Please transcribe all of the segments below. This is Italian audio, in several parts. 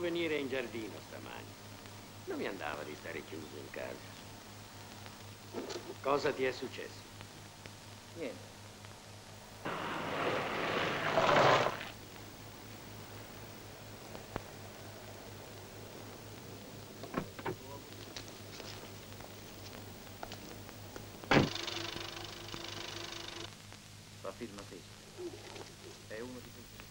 Venire in giardino stamani. Non mi andava di stare chiuso in casa. Cosa ti è successo? Niente. Fa firma questo. È uno di questi.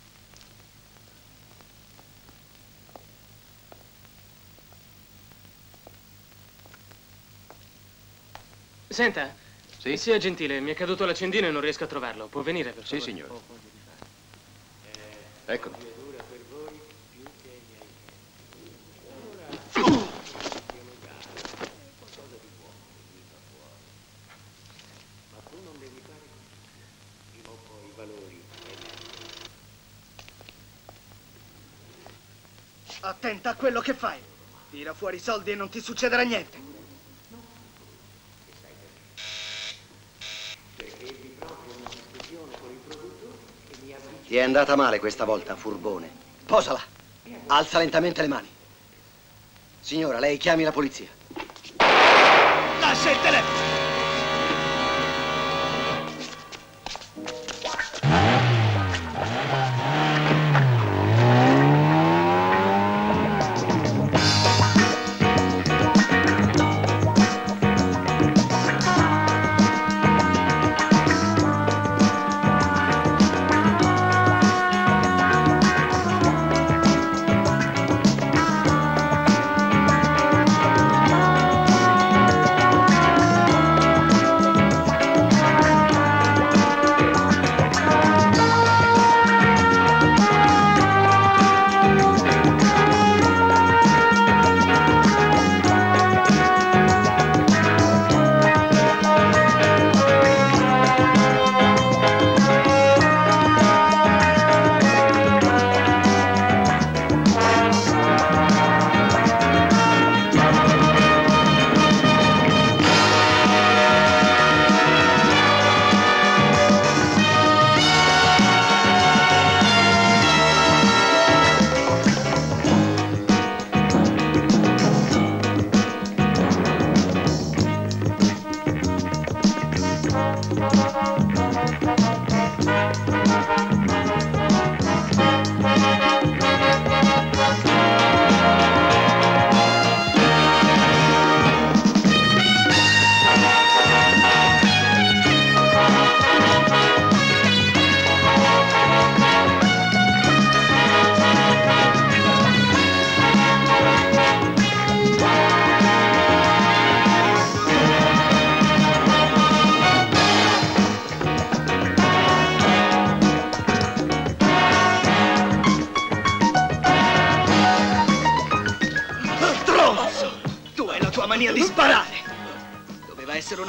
Senta, sì? Sia gentile, mi è caduto l'accendino e non riesco a trovarlo. Può venire, per favore? Sì, signore. Eccolo. Attenta a quello che fai. Tira fuori i soldi e non ti succederà niente. Ti è andata male questa volta, furbone. Posala. Alza lentamente le mani. Signora, lei chiami la polizia. Lascia il telefono!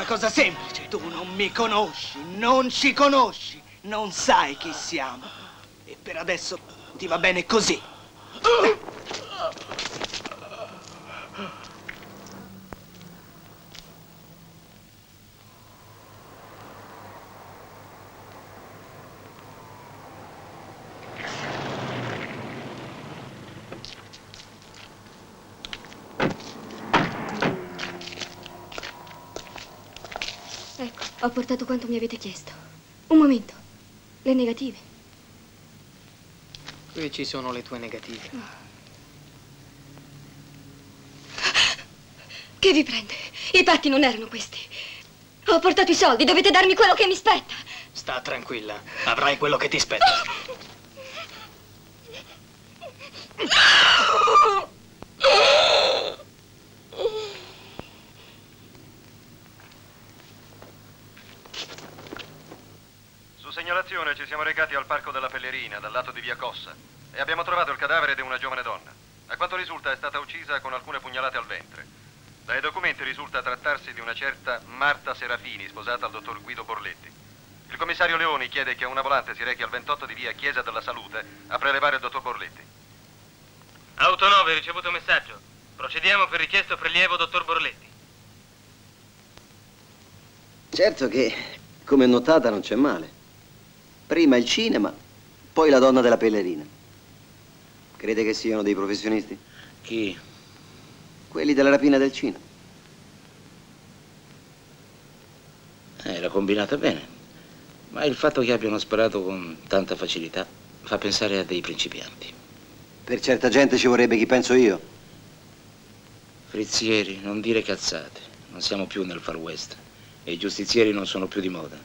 Cosa semplice, tu non mi conosci, non ci conosci, non sai chi siamo e per adesso ti va bene così. Ho portato quanto mi avete chiesto. Un momento. Le negative. Qui ci sono le tue negative. Oh. Che vi prende? I patti non erano questi. Ho portato i soldi, dovete darmi quello che mi spetta. Sta tranquilla, avrai quello che ti spetta. Ci siamo recati al parco della Pellerina, dal lato di via Cossa, e abbiamo trovato il cadavere di una giovane donna. A quanto risulta è stata uccisa con alcune pugnalate al ventre. Dai documenti risulta trattarsi di una certa Marta Serafini, sposata al dottor Guido Borletti. Il commissario Leoni chiede che una volante si rechi al 28 di via Chiesa della Salute a prelevare il dottor Borletti. Auto 9, ricevuto messaggio. Procediamo per richiesto prelievo dottor Borletti. Certo che, come notata, non c'è male. Prima il cinema, poi la donna della pellerina. Crede che siano dei professionisti? Chi? Quelli della rapina del cinema. L'ha combinata bene. Ma il fatto che abbiano sparato con tanta facilità fa pensare a dei principianti. Per certa gente ci vorrebbe chi penso io. Frizzieri, non dire cazzate. Non siamo più nel Far West. E i giustizieri non sono più di moda.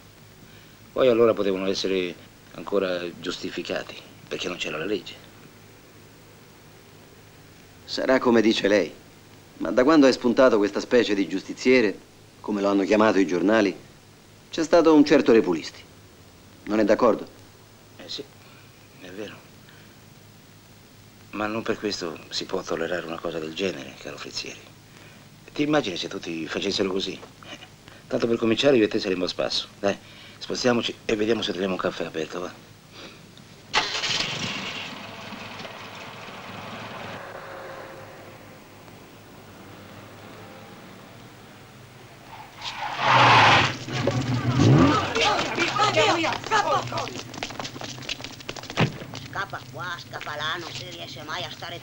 Poi allora potevano essere ancora giustificati, perché non c'era la legge. Sarà come dice lei. Ma da quando è spuntato questa specie di giustiziere, come lo hanno chiamato i giornali, c'è stato un certo Repulisti. Non è d'accordo? Eh sì, è vero. Ma non per questo si può tollerare una cosa del genere, caro Frizzieri. Ti immagini se tutti facessero così? Tanto per cominciare io e te saremmo a spasso. Dai, spostiamoci e vediamo se troviamo un caffè aperto, va?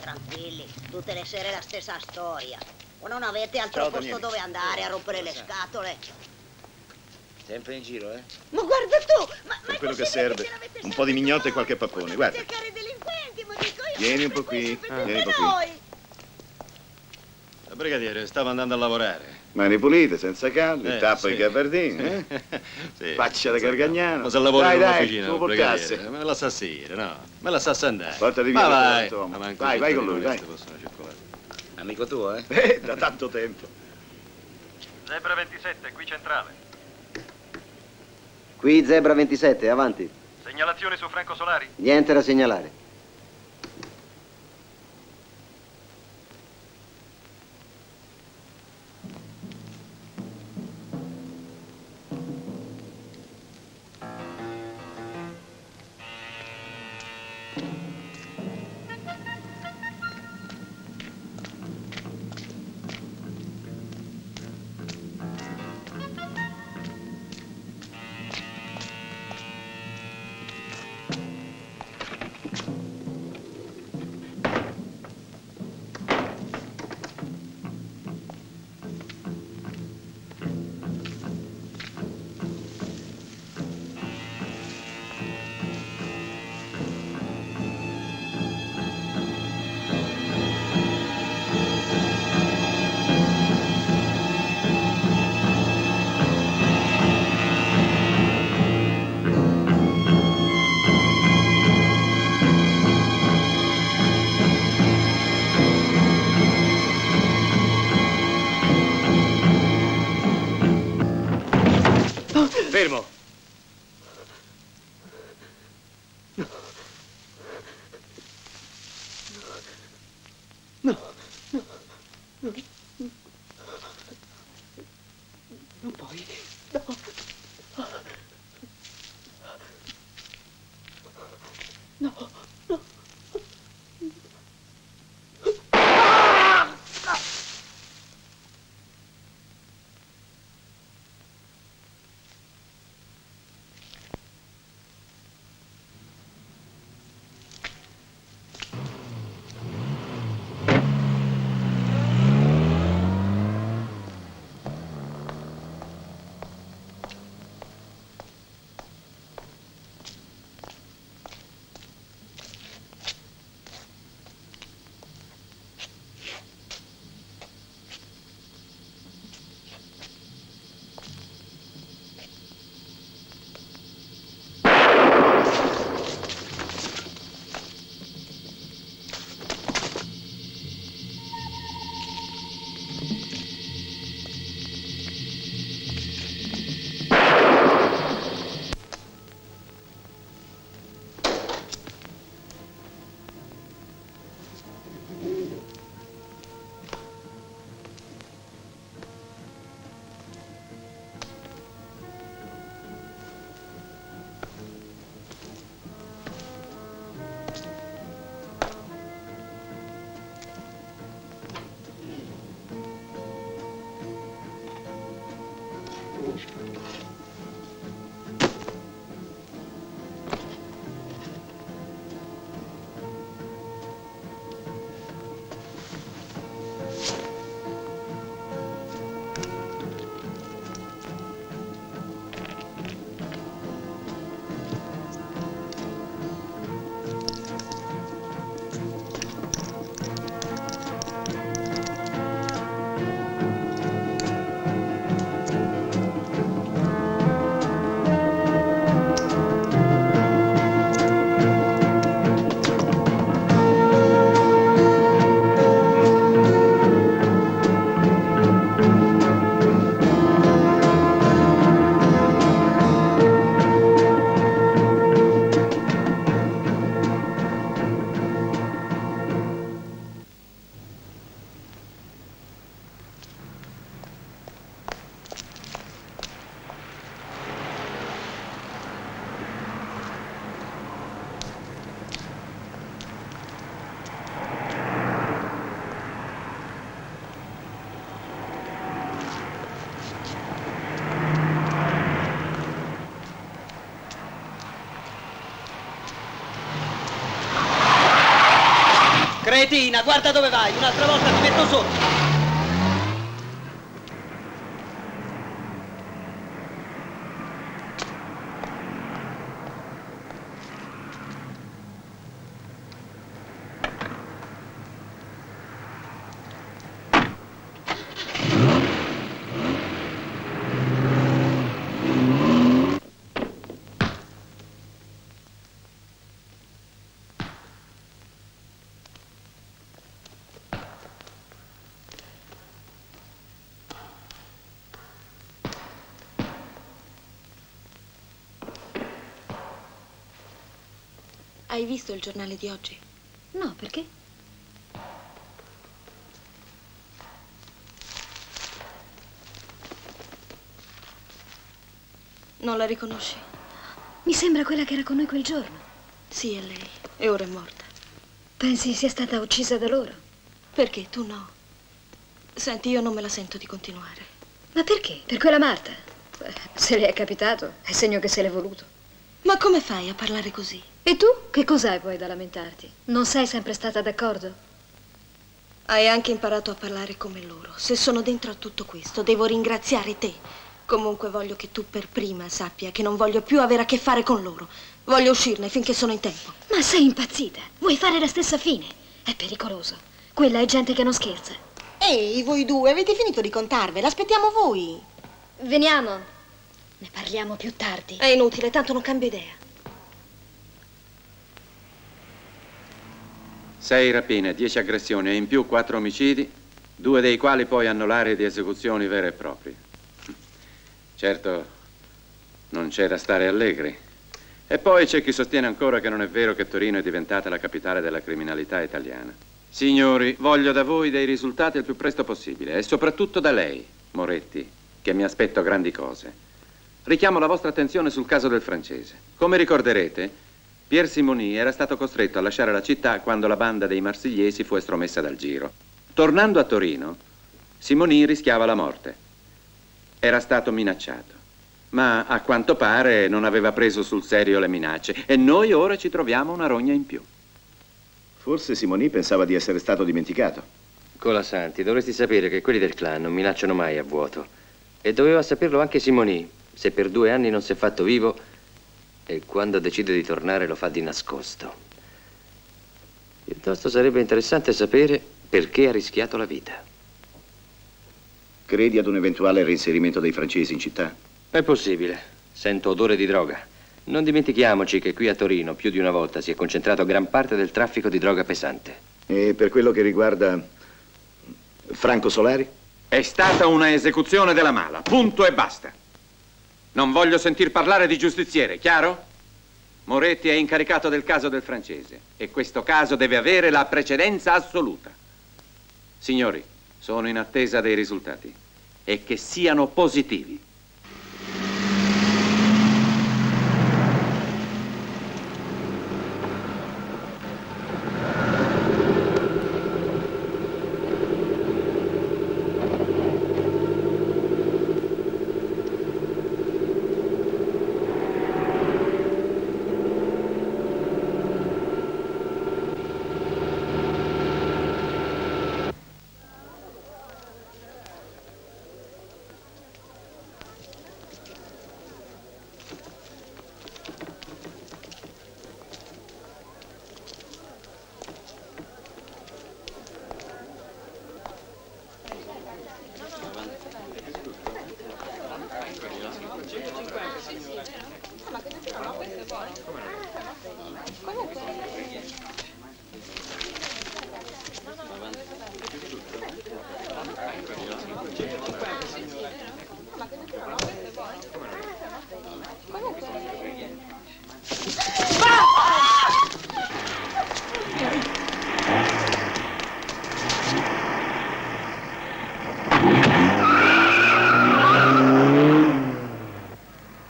Tranquilli, tutte le sere la stessa storia. O non avete altro posto dove andare a rompere le scatole? Sempre in giro, eh? Ma guarda tu! Ma è quello che serve. Un po' di mignotte e qualche pappone, guarda. Cercare delinquenti, ma dico io. Vieni un po' qui, vieni un po' qui. La brigadiere stava andando a lavorare. Mani pulite, senza caldo, tappa i gabardini, eh? Faccia da Gargagnano. Ma se lavora in una cucina, brigadiere, me la sa sera, no? Me la sa andare. Portati via, vai, vai con lui, vai. Amico tuo, eh? Da tanto tempo. Zebra 27, qui centrale. Qui Zebra 27, avanti. Segnalazione su Franco Solari? Niente da segnalare. Fermo! No. No. No. No. No. Non puoi. No. No. No. Cretina, guarda dove vai, un'altra volta ti metto sotto. Hai visto il giornale di oggi? No, perché? Non la riconosci? Mi sembra quella che era con noi quel giorno. Sì, è lei. E ora è morta. Pensi sia stata uccisa da loro? Perché? Tu no. Senti, io non me la sento di continuare. Ma perché? Per quella Marta? Se le è capitato, è segno che se l'è voluto. Ma come fai a parlare così? E tu? Che cos'hai poi da lamentarti? Non sei sempre stata d'accordo? Hai anche imparato a parlare come loro. Se sono dentro a tutto questo, devo ringraziare te. Comunque voglio che tu per prima sappia che non voglio più avere a che fare con loro. Voglio uscirne finché sono in tempo. Ma sei impazzita? Vuoi fare la stessa fine? È pericoloso. Quella è gente che non scherza. Ehi, voi due, avete finito di contarvela? Aspettiamo voi. Veniamo. Ne parliamo più tardi. È inutile, tanto non cambio idea. Sei rapine, 10 aggressioni e in più 4 omicidi, 2 dei quali poi annullari di esecuzioni vere e proprie. Certo, non c'è da stare allegri. E poi c'è chi sostiene ancora che non è vero che Torino è diventata la capitale della criminalità italiana. Signori, voglio da voi dei risultati il più presto possibile e soprattutto da lei, Moretti, che mi aspetto grandi cose. Richiamo la vostra attenzione sul caso del francese. Come ricorderete, Pierre Simonin era stato costretto a lasciare la città quando la banda dei marsigliesi fu estromessa dal giro. Tornando a Torino, Simonin rischiava la morte. Era stato minacciato, ma a quanto pare non aveva preso sul serio le minacce e noi ora ci troviamo una rogna in più. Forse Simonin pensava di essere stato dimenticato. Colasanti, dovresti sapere che quelli del clan non minacciano mai a vuoto e doveva saperlo anche Simonin. Se per 2 anni non si è fatto vivo e quando decide di tornare lo fa di nascosto. Piuttosto sarebbe interessante sapere perché ha rischiato la vita. Credi ad un eventuale reinserimento dei francesi in città? È possibile. Sento odore di droga. Non dimentichiamoci che qui a Torino più di una volta si è concentrato gran parte del traffico di droga pesante. E per quello che riguarda Franco Solari? È stata una esecuzione della mala, punto e basta. Non voglio sentir parlare di giustiziere, chiaro? Moretti è incaricato del caso del francese e questo caso deve avere la precedenza assoluta. Signori, sono in attesa dei risultati e che siano positivi. 150 signore. Ma questo no, questo è buono. Come no? Comunque. Ma questo no, questo è buono. Comunque.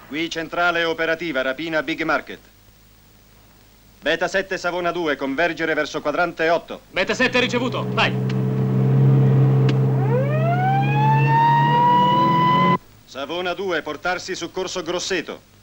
Qui centrale operativa, rapina Big Market. Beta 7 Savona 2, convergere verso quadrante 8. Beta 7 ricevuto, vai. Savona 2, portarsi su corso Grosseto.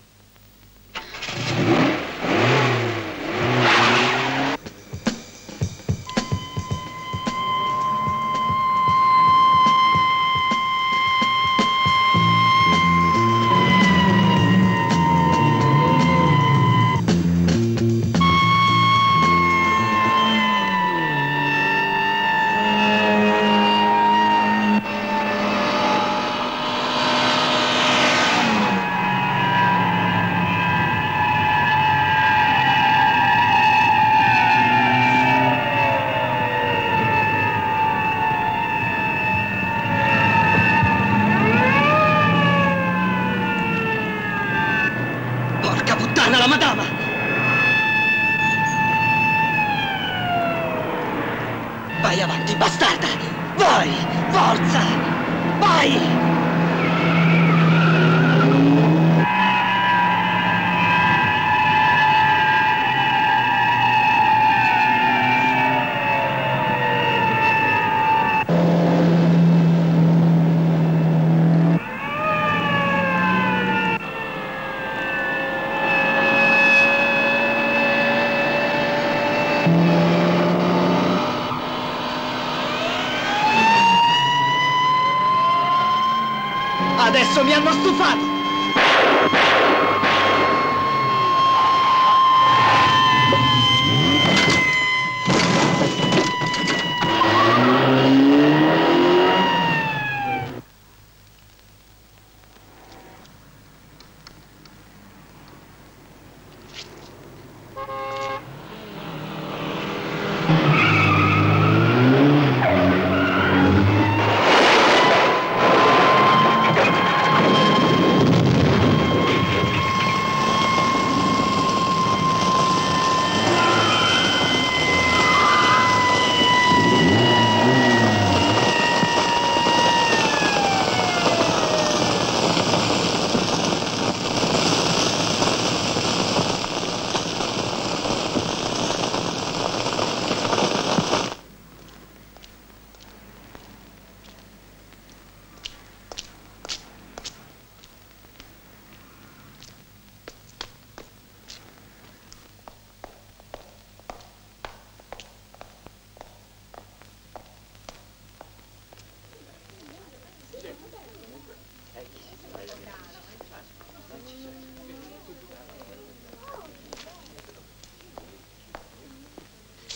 Adesso mi hanno stufato!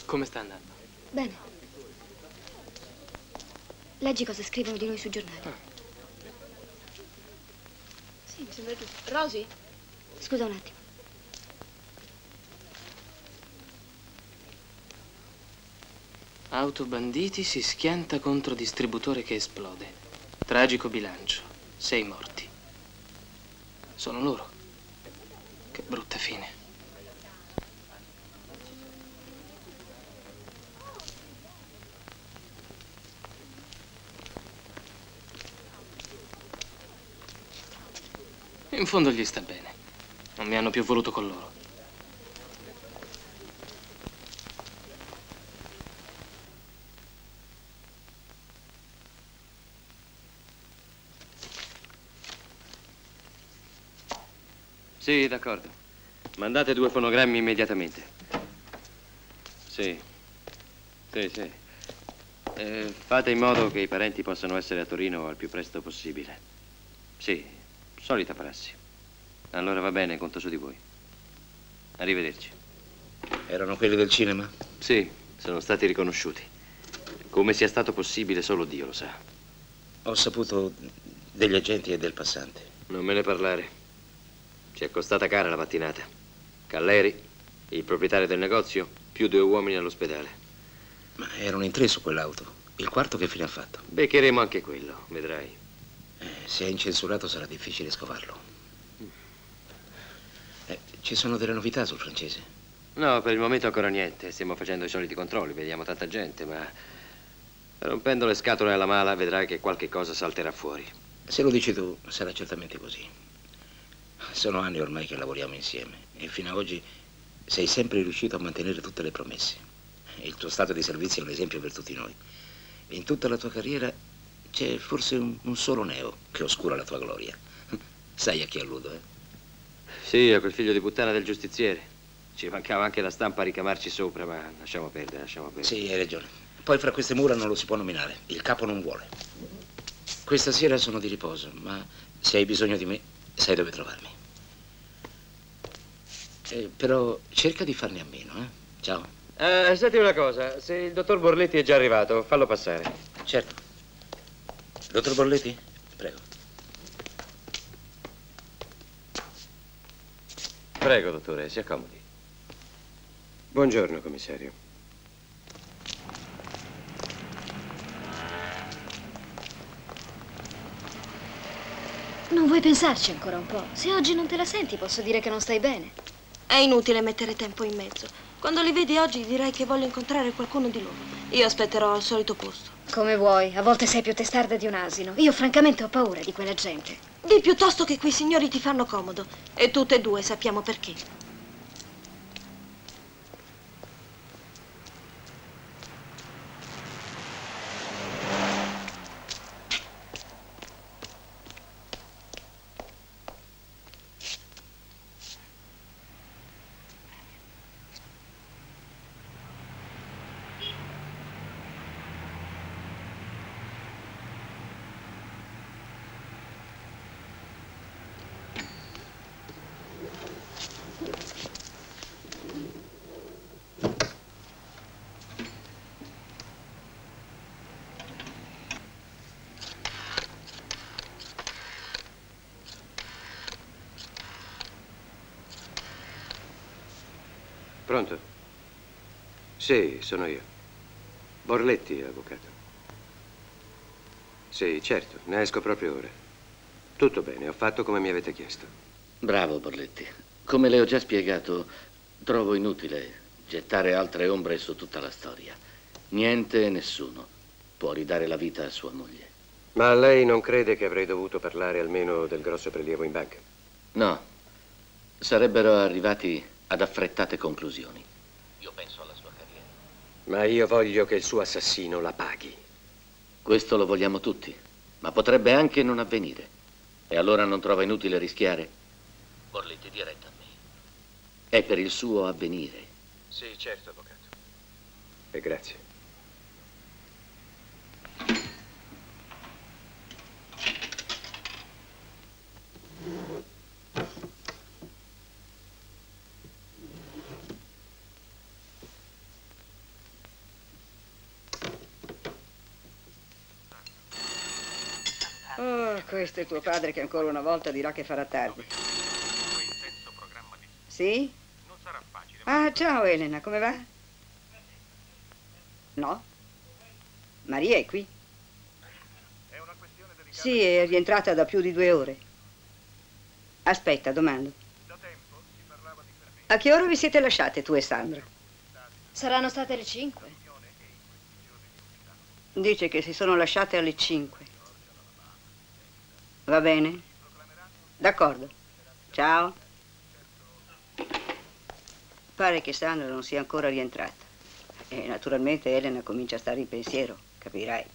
Come sta andando? Bene. Leggi cosa scrivono di noi sui giornali. Ah. Sì, mi sembra giusto. Rosy? Scusa un attimo. Autobanditi si schianta contro distributore che esplode. Tragico bilancio. 6 morti. Sono loro. Che brutta fine. In fondo gli sta bene. Non mi hanno più voluto con loro. Sì, d'accordo. Mandate 2 fonogrammi immediatamente. Sì. Sì, sì. Fate in modo che i parenti possano essere a Torino al più presto possibile. Sì. Solita prassi. Allora va bene, conto su di voi. Arrivederci. Erano quelli del cinema? Sì, sono stati riconosciuti. Come sia stato possibile, solo Dio lo sa. Ho saputo degli agenti e del passante. Non me ne parlare. Ci è costata cara la mattinata. Calleri, il proprietario del negozio, più 2 uomini all'ospedale. Ma erano in 3 su quell'auto. Il quarto che fine ha fatto? Beccheremo anche quello, vedrai. Se è incensurato sarà difficile scovarlo. Ci sono delle novità sul francese? No, per il momento ancora niente. Stiamo facendo i soliti controlli, vediamo tanta gente, ma rompendo le scatole alla mala vedrai che qualche cosa salterà fuori. Se lo dici tu, sarà certamente così. Sono anni ormai che lavoriamo insieme e fino ad oggi sei sempre riuscito a mantenere tutte le promesse. Il tuo stato di servizio è un esempio per tutti noi. In tutta la tua carriera c'è forse un solo neo che oscura la tua gloria. Sai a chi alludo, eh? Sì, a quel figlio di puttana del giustiziere. Ci mancava anche la stampa a ricamarci sopra, ma lasciamo perdere, Sì, hai ragione. Poi fra queste mura non lo si può nominare. Il capo non vuole. Questa sera sono di riposo, ma se hai bisogno di me, sai dove trovarmi. Però cerca di farne a meno, eh? Ciao. Senti una cosa, se il dottor Borletti è già arrivato, fallo passare. Certo. Dottor Borletti? Prego. Prego, dottore, si accomodi. Buongiorno, commissario. Non vuoi pensarci ancora un po'? Se oggi non te la senti, posso dire che non stai bene. È inutile mettere tempo in mezzo. Quando li vedi oggi, direi che voglio incontrare qualcuno di loro. Io aspetterò al solito posto. Come vuoi, a volte sei più testarda di un asino. Io francamente ho paura di quella gente. Dì piuttosto che quei signori ti fanno comodo. E tutte e due sappiamo perché. Pronto? Sì, sono io. Borletti, avvocato. Sì, certo, ne esco proprio ora. Tutto bene, ho fatto come mi avete chiesto. Bravo, Borletti. Come le ho già spiegato, trovo inutile gettare altre ombre su tutta la storia. Niente e nessuno può ridare la vita a sua moglie. Ma lei non crede che avrei dovuto parlare almeno del grosso prelievo in banca? No. Sarebbero arrivati ad affrettate conclusioni. Io penso alla sua carriera. Ma io voglio che il suo assassino la paghi. Questo lo vogliamo tutti, ma potrebbe anche non avvenire. E allora non trova inutile rischiare? Borletti, diretta a me. È per il suo avvenire. Sì, certo, avvocato. E grazie. Questo è tuo padre che ancora una volta dirà che farà tardi. Sì? Non sarà facile. Ah, ciao Elena, come va? No? Maria è qui? È una questione delicata. Sì, è rientrata da più di 2 ore. Aspetta, domando. Da tempo si parlava di permesso. A che ora vi siete lasciate tu e Sandra? Saranno state le 5. Dice che si sono lasciate alle 5. Va bene? D'accordo. Ciao. Pare che Sandra non sia ancora rientrata. E naturalmente Elena comincia a stare in pensiero, capirai.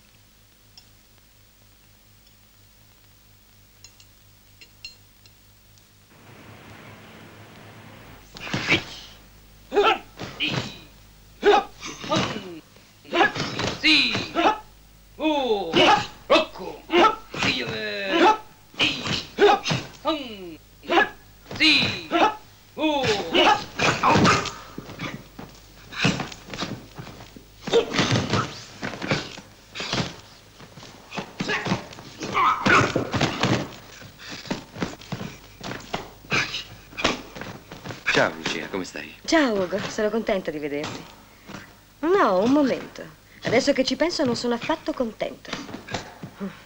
Ciao Lucia, come stai? Ciao Ugo, sono contenta di vederti. No, un momento. Adesso che ci penso non sono affatto contenta.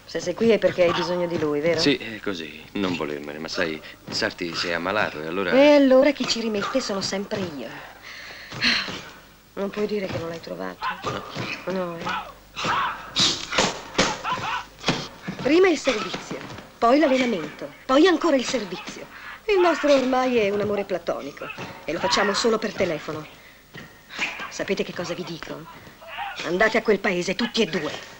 Se sei qui è perché hai bisogno di lui, vero? Sì, è così. Non volermene, ma sai, Sarti si è ammalato e allora... E allora chi ci rimette sono sempre io. Non puoi dire che non l'hai trovato. No. Prima il servizio, poi l'allenamento, poi ancora il servizio. Il nostro ormai è un amore platonico e lo facciamo solo per telefono. Sapete che cosa vi dico? Andate a quel paese tutti e due.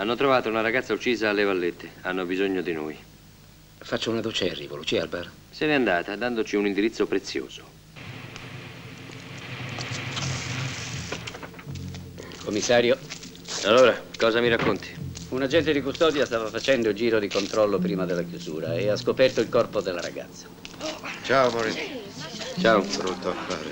Hanno trovato una ragazza uccisa alle Vallette. Hanno bisogno di noi. Faccio una doccia e arrivo, Lucia al bar. Se n'è andata, dandoci un indirizzo prezioso. Commissario. Allora, cosa mi racconti? Un agente di custodia stava facendo il giro di controllo prima della chiusura e ha scoperto il corpo della ragazza. Ciao, Maurizio. Ciao. Brutto affare.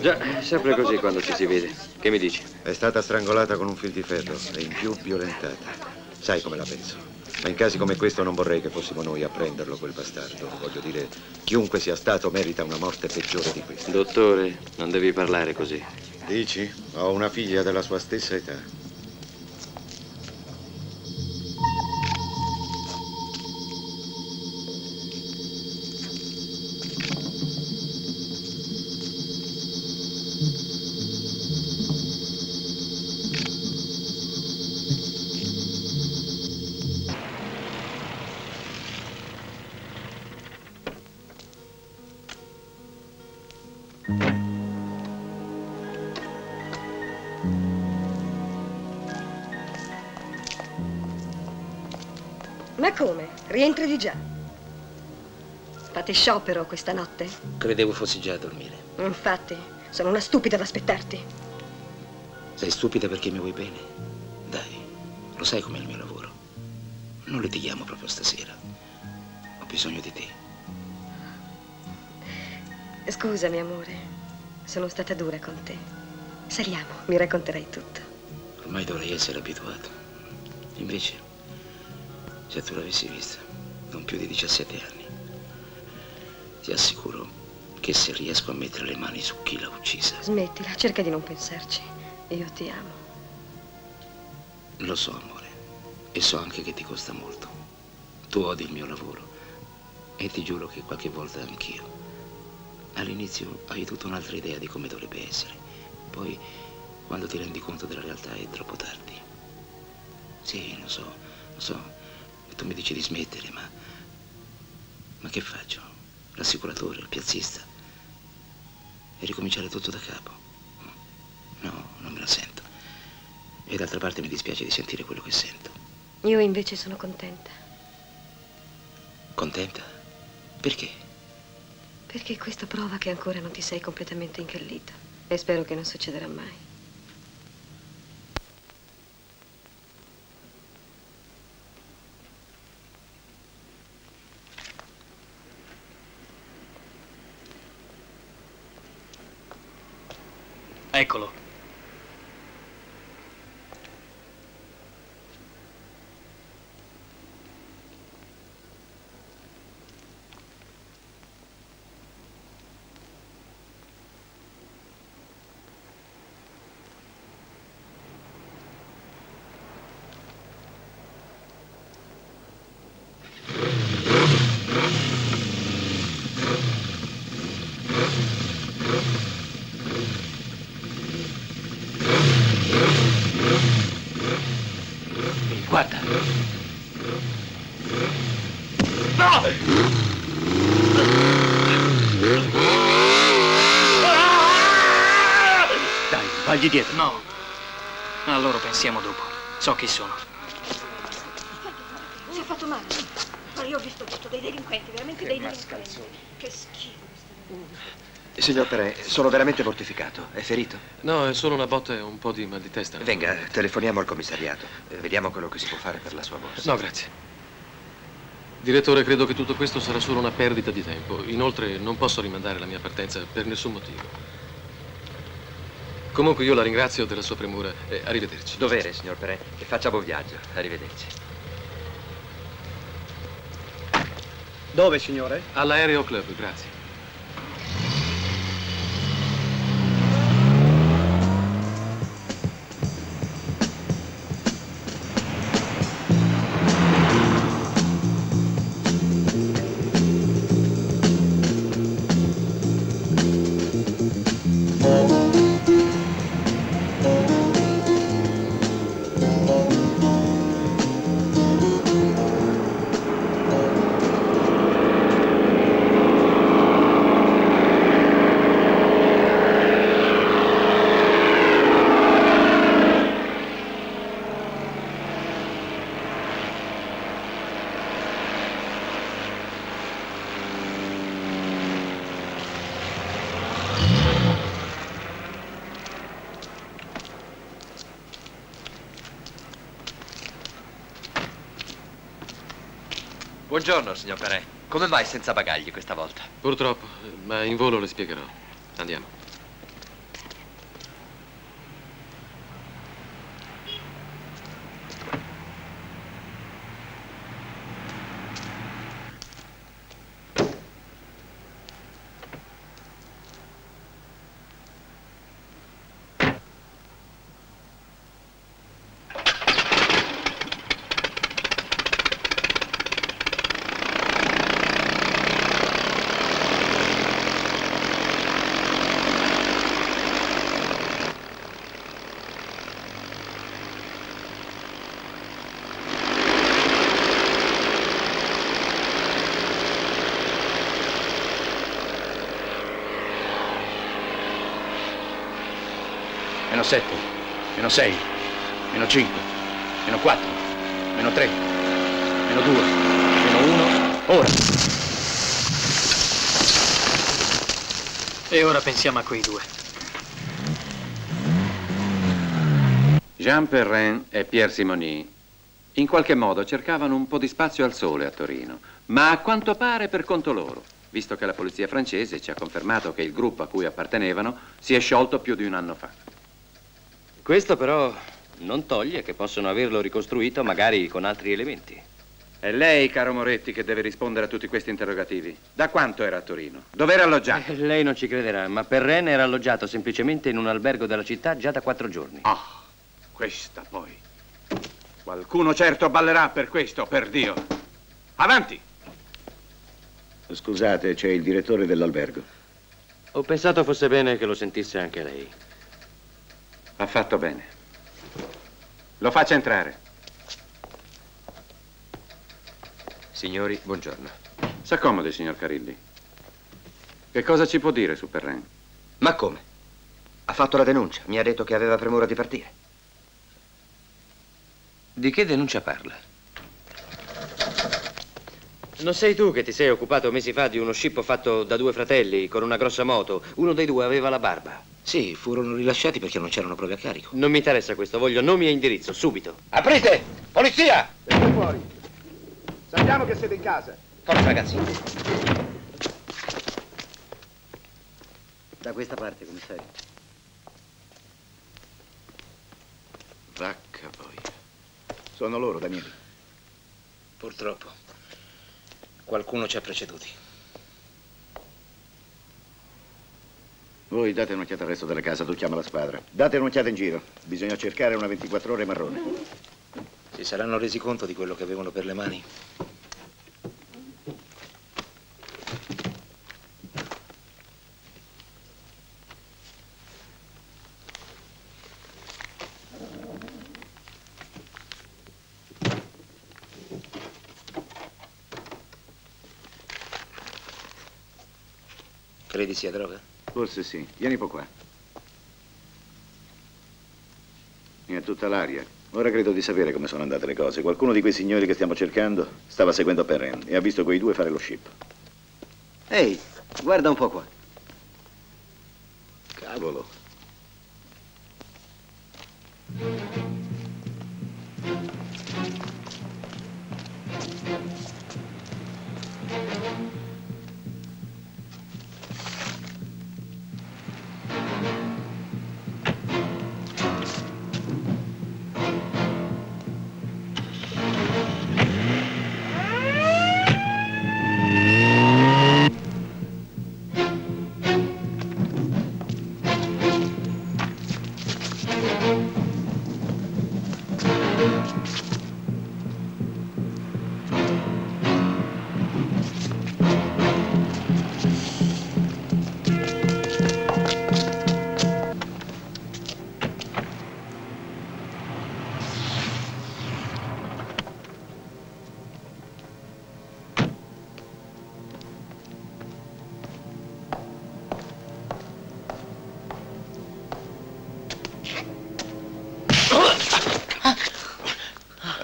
Già, è sempre così quando ci si vede. Che mi dici? È stata strangolata con un fil di ferro e in più violentata. Sai come la penso. Ma in casi come questo non vorrei che fossimo noi a prenderlo quel bastardo. Voglio dire, chiunque sia stato merita una morte peggiore di questa. Dottore, non devi parlare così. Dici? Ho una figlia della sua stessa età. Ma come? Rientri di già? Fate sciopero questa notte? Credevo fossi già a dormire. Infatti, sono una stupida ad aspettarti. Sei stupida perché mi vuoi bene? Dai, lo sai com'è il mio lavoro. Non litighiamo proprio stasera. Ho bisogno di te. Scusami, amore. Sono stata dura con te. Saliamo, mi racconterai tutto. Ormai dovrei essere abituato. Invece... Se tu l'avessi vista, non più di 17 anni, ti assicuro che se riesco a mettere le mani su chi l'ha uccisa... Smettila, cerca di non pensarci. Io ti amo. Lo so, amore, e so anche che ti costa molto. Tu odi il mio lavoro e ti giuro che qualche volta anch'io. All'inizio hai tutta un'altra idea di come dovrebbe essere. Poi, quando ti rendi conto della realtà, è troppo tardi. Sì, lo so. Tu mi dici di smettere, ma che faccio? L'assicuratore, il piazzista? E ricominciare tutto da capo? No, non me la sento. E d'altra parte mi dispiace di sentire quello che sento. Io invece sono contenta. Contenta? Perché? Perché questo prova che ancora non ti sei completamente incallito. E spero che non succederà mai. Eccolo. Fagli dietro. No. A loro pensiamo dopo. So chi sono. Si è fatto male. Ma io ho visto tutto. Dei delinquenti, veramente dei delinquenti. Che schifo. Signor Perrin, sono veramente mortificato. È ferito? No, è solo una botta e un po' di mal di testa. Venga, telefoniamo al commissariato. Vediamo quello che si può fare per la sua borsa. No, grazie. Direttore, credo che tutto questo sarà solo una perdita di tempo. Inoltre, non posso rimandare la mia partenza per nessun motivo. Comunque, io la ringrazio della sua premura. Arrivederci. Dovere, signor Perrin. E faccia buon viaggio. Arrivederci. Dove, signore? All'Aereo Club, grazie. Buongiorno, signor Perrin. Come mai senza bagagli questa volta? Purtroppo, ma in volo le spiegherò. Andiamo. -7, -6, -5, -4, -3, -2, -1, ora. E ora pensiamo a quei due. Jean Perrin e Pierre Simonin in qualche modo cercavano un po' di spazio al sole a Torino, ma a quanto pare per conto loro, visto che la polizia francese ci ha confermato che il gruppo a cui appartenevano si è sciolto più di un anno fa. Questo però non toglie che possono averlo ricostruito magari con altri elementi. È lei, caro Moretti, che deve rispondere a tutti questi interrogativi. Da quanto era a Torino? Dov'era alloggiato? Lei non ci crederà, ma Perrin era alloggiato semplicemente in un albergo della città già da 4 giorni. Ah, questa poi. Qualcuno certo ballerà per questo, per Dio. Avanti! Scusate, c'è il direttore dell'albergo. Ho pensato fosse bene che lo sentisse anche lei. Ha fatto bene. Lo faccia entrare. Signori, buongiorno. S'accomodi, signor Carilli. Che cosa ci può dire su Perrin? Ma come? Ha fatto la denuncia. Mi ha detto che aveva premura di partire. Di che denuncia parla? Non sei tu che ti sei occupato mesi fa di uno scippo fatto da 2 fratelli con una grossa moto? Uno dei due aveva la barba. Sì, furono rilasciati perché non c'erano prove a carico. Non mi interessa questo, voglio nomi e indirizzo, subito. Aprite! Polizia! Siete fuori. Sappiamo che siete in casa. Forza, ragazzi. Da questa parte, commissario. Vacca poi. Sono loro, Daniele. Purtroppo, qualcuno ci ha preceduti. Voi date un'occhiata al resto della casa, tu chiama la squadra. Date un'occhiata in giro, bisogna cercare una 24 ore marrone. Si saranno resi conto di quello che avevano per le mani? Credi sia droga? Forse sì. Vieni un po' qua. Mi è tutta l'aria. Ora credo di sapere come sono andate le cose. Qualcuno di quei signori che stiamo cercando stava seguendo Perrin e ha visto quei due fare lo scippo. Ehi, guarda un po' qua. Cavolo.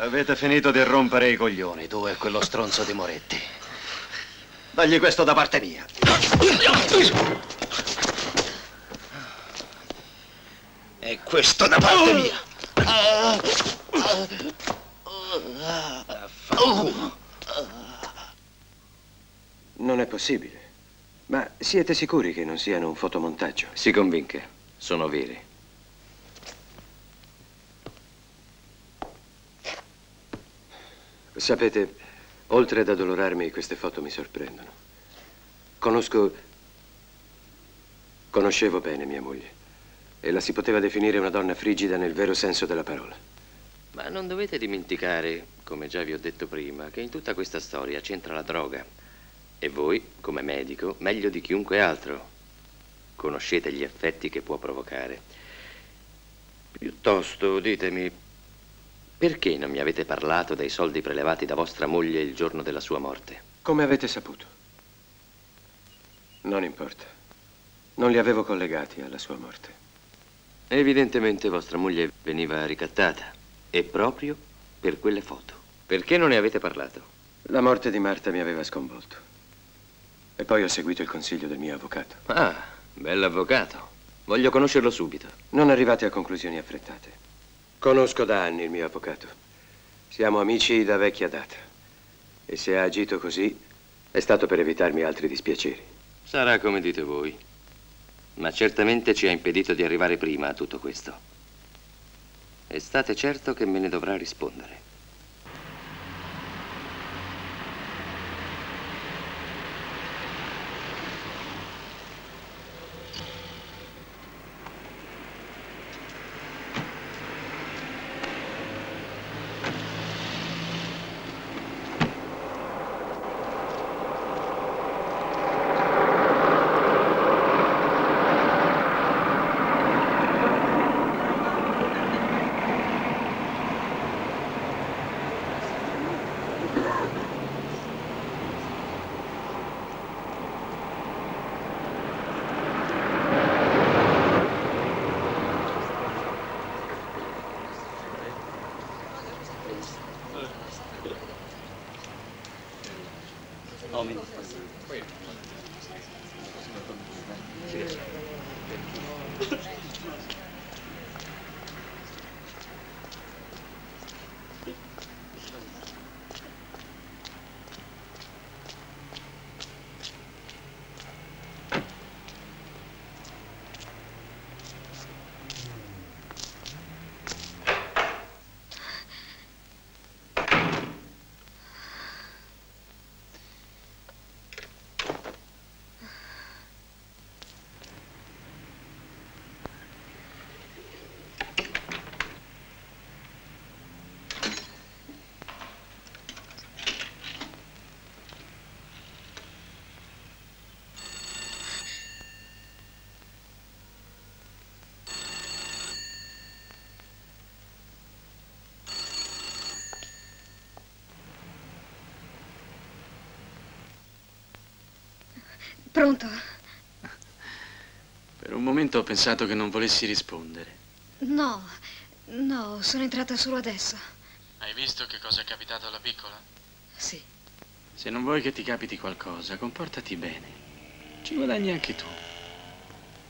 Avete finito di rompere i coglioni, tu e quello stronzo di Moretti. Dagli questo da parte mia. E questo da parte mia. Non è possibile. Ma siete sicuri che non siano un fotomontaggio? Si convinca, sono veri. Sapete, oltre ad addolorarmi, queste foto mi sorprendono. Conoscevo bene mia moglie e la si poteva definire una donna frigida nel vero senso della parola. Ma non dovete dimenticare, come già vi ho detto prima, che in tutta questa storia c'entra la droga. E voi, come medico, meglio di chiunque altro, conoscete gli effetti che può provocare. Piuttosto, ditemi, perché non mi avete parlato dei soldi prelevati da vostra moglie il giorno della sua morte? Come avete saputo? Non importa. Non li avevo collegati alla sua morte. Evidentemente vostra moglie veniva ricattata. E proprio per quelle foto. Perché non ne avete parlato? La morte di Marta mi aveva sconvolto. E poi ho seguito il consiglio del mio avvocato. Ah, bell'avvocato. Voglio conoscerlo subito. Non arrivate a conclusioni affrettate. Conosco da anni il mio avvocato. Siamo amici da vecchia data. E se ha agito così, è stato per evitarmi altri dispiaceri. Sarà come dite voi. Ma certamente ci ha impedito di arrivare prima a tutto questo. E state certo che me ne dovrà rispondere. Pronto? Per un momento ho pensato che non volessi rispondere. No, no, sono entrata solo adesso. Hai visto che cosa è capitato alla piccola? Sì. Se non vuoi che ti capiti qualcosa, comportati bene. Ci guadagni anche tu.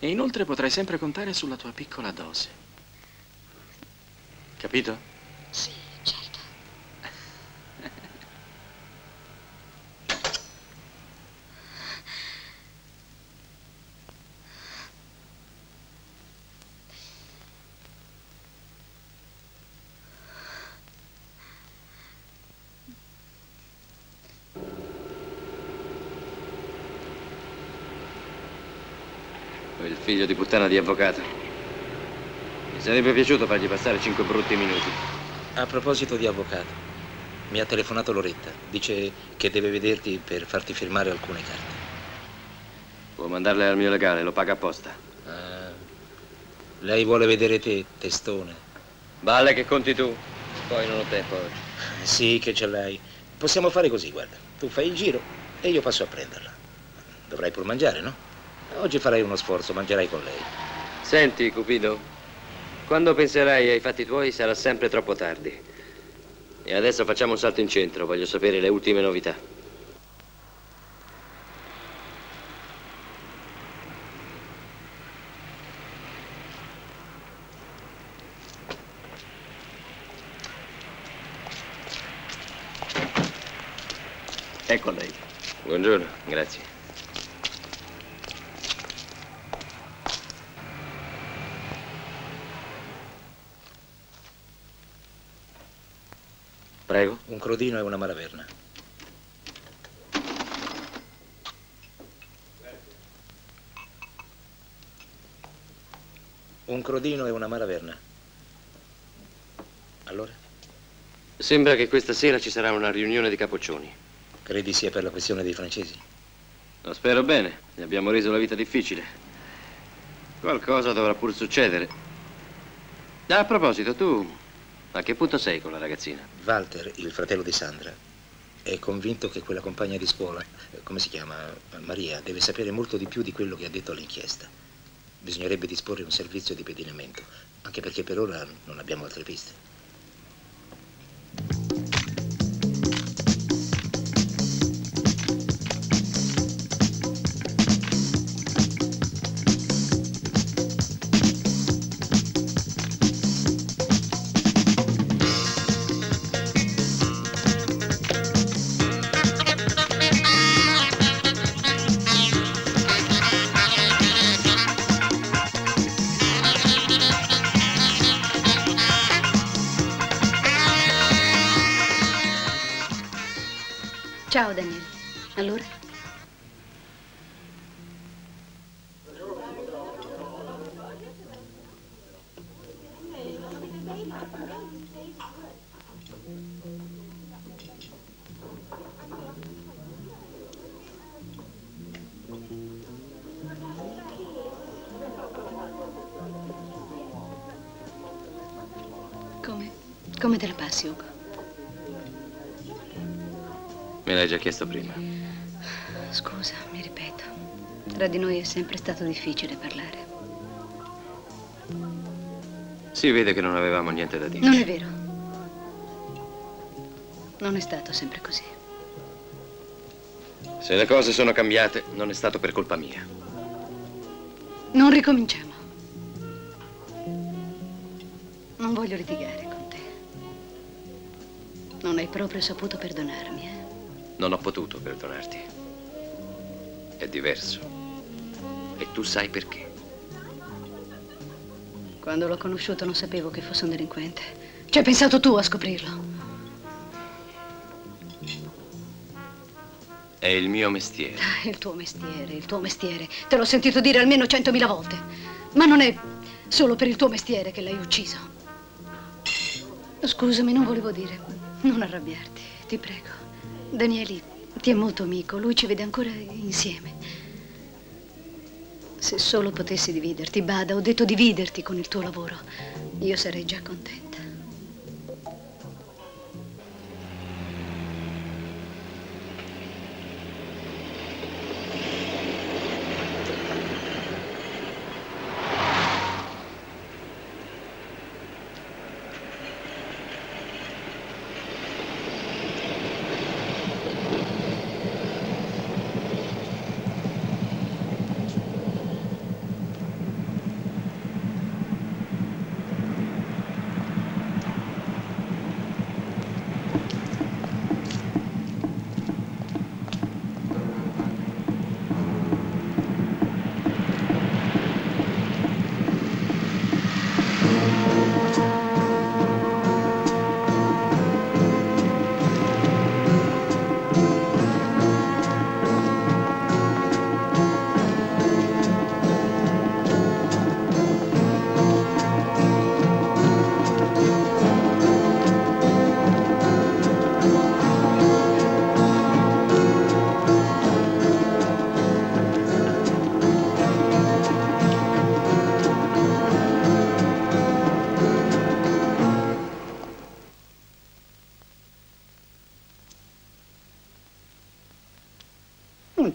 E inoltre potrai sempre contare sulla tua piccola dose. Capito? Sì, certo. Quel figlio di puttana di avvocato. Mi sarebbe piaciuto fargli passare 5 brutti minuti. A proposito di avvocato, mi ha telefonato Loretta. Dice che deve vederti per farti firmare alcune carte. Può mandarle al mio legale, lo paga apposta. Lei vuole vedere te, testone. Balle che conti tu. Poi non ho tempo oggi. Sì che ce l'hai. Possiamo fare così, guarda. Tu fai il giro e io passo a prenderla. Dovrai pur mangiare, no? Oggi farei uno sforzo, mangerai con lei. Senti, Cupido, quando penserai ai fatti tuoi sarà sempre troppo tardi. E adesso facciamo un salto in centro, voglio sapere le ultime novità. Ecco lei. Buongiorno, grazie. Prego. Un crodino e una malaverna. Un crodino e una malaverna. Allora? Sembra che questa sera ci sarà una riunione di capoccioni. Credi sia per la questione dei francesi? Lo spero bene. Gli abbiamo reso la vita difficile. Qualcosa dovrà pur succedere. A proposito, tu... a che punto sei con la ragazzina? Walter, il fratello di Sandra, è convinto che quella compagna di scuola, come si chiama, Maria, deve sapere molto di più di quello che ha detto all'inchiesta. Bisognerebbe disporre un servizio di pedinamento, anche perché per ora non abbiamo altre piste. Ciao, Daniele. Allora? Come te la passi, Ugo? Me l'hai già chiesto prima. Scusa, mi ripeto. Tra di noi è sempre stato difficile parlare. Si vede che non avevamo niente da dire. Non è vero. Non è stato sempre così. Se le cose sono cambiate, non è stato per colpa mia. Non ricominciamo. Non voglio litigare con te. Non hai proprio saputo perdonarmi, eh? Non ho potuto perdonarti. È diverso. E tu sai perché. Quando l'ho conosciuto non sapevo che fosse un delinquente. Ci hai pensato tu a scoprirlo. È il mio mestiere. Ah, il tuo mestiere. Te l'ho sentito dire almeno 100.000 volte. Ma non è solo per il tuo mestiere che l'hai ucciso. Scusami, non volevo dire. Non arrabbiarti, ti prego. Danieli ti è molto amico, lui ci vede ancora insieme. Se solo potessi dividerti, bada, ho detto dividerti con il tuo lavoro, io sarei già contenta.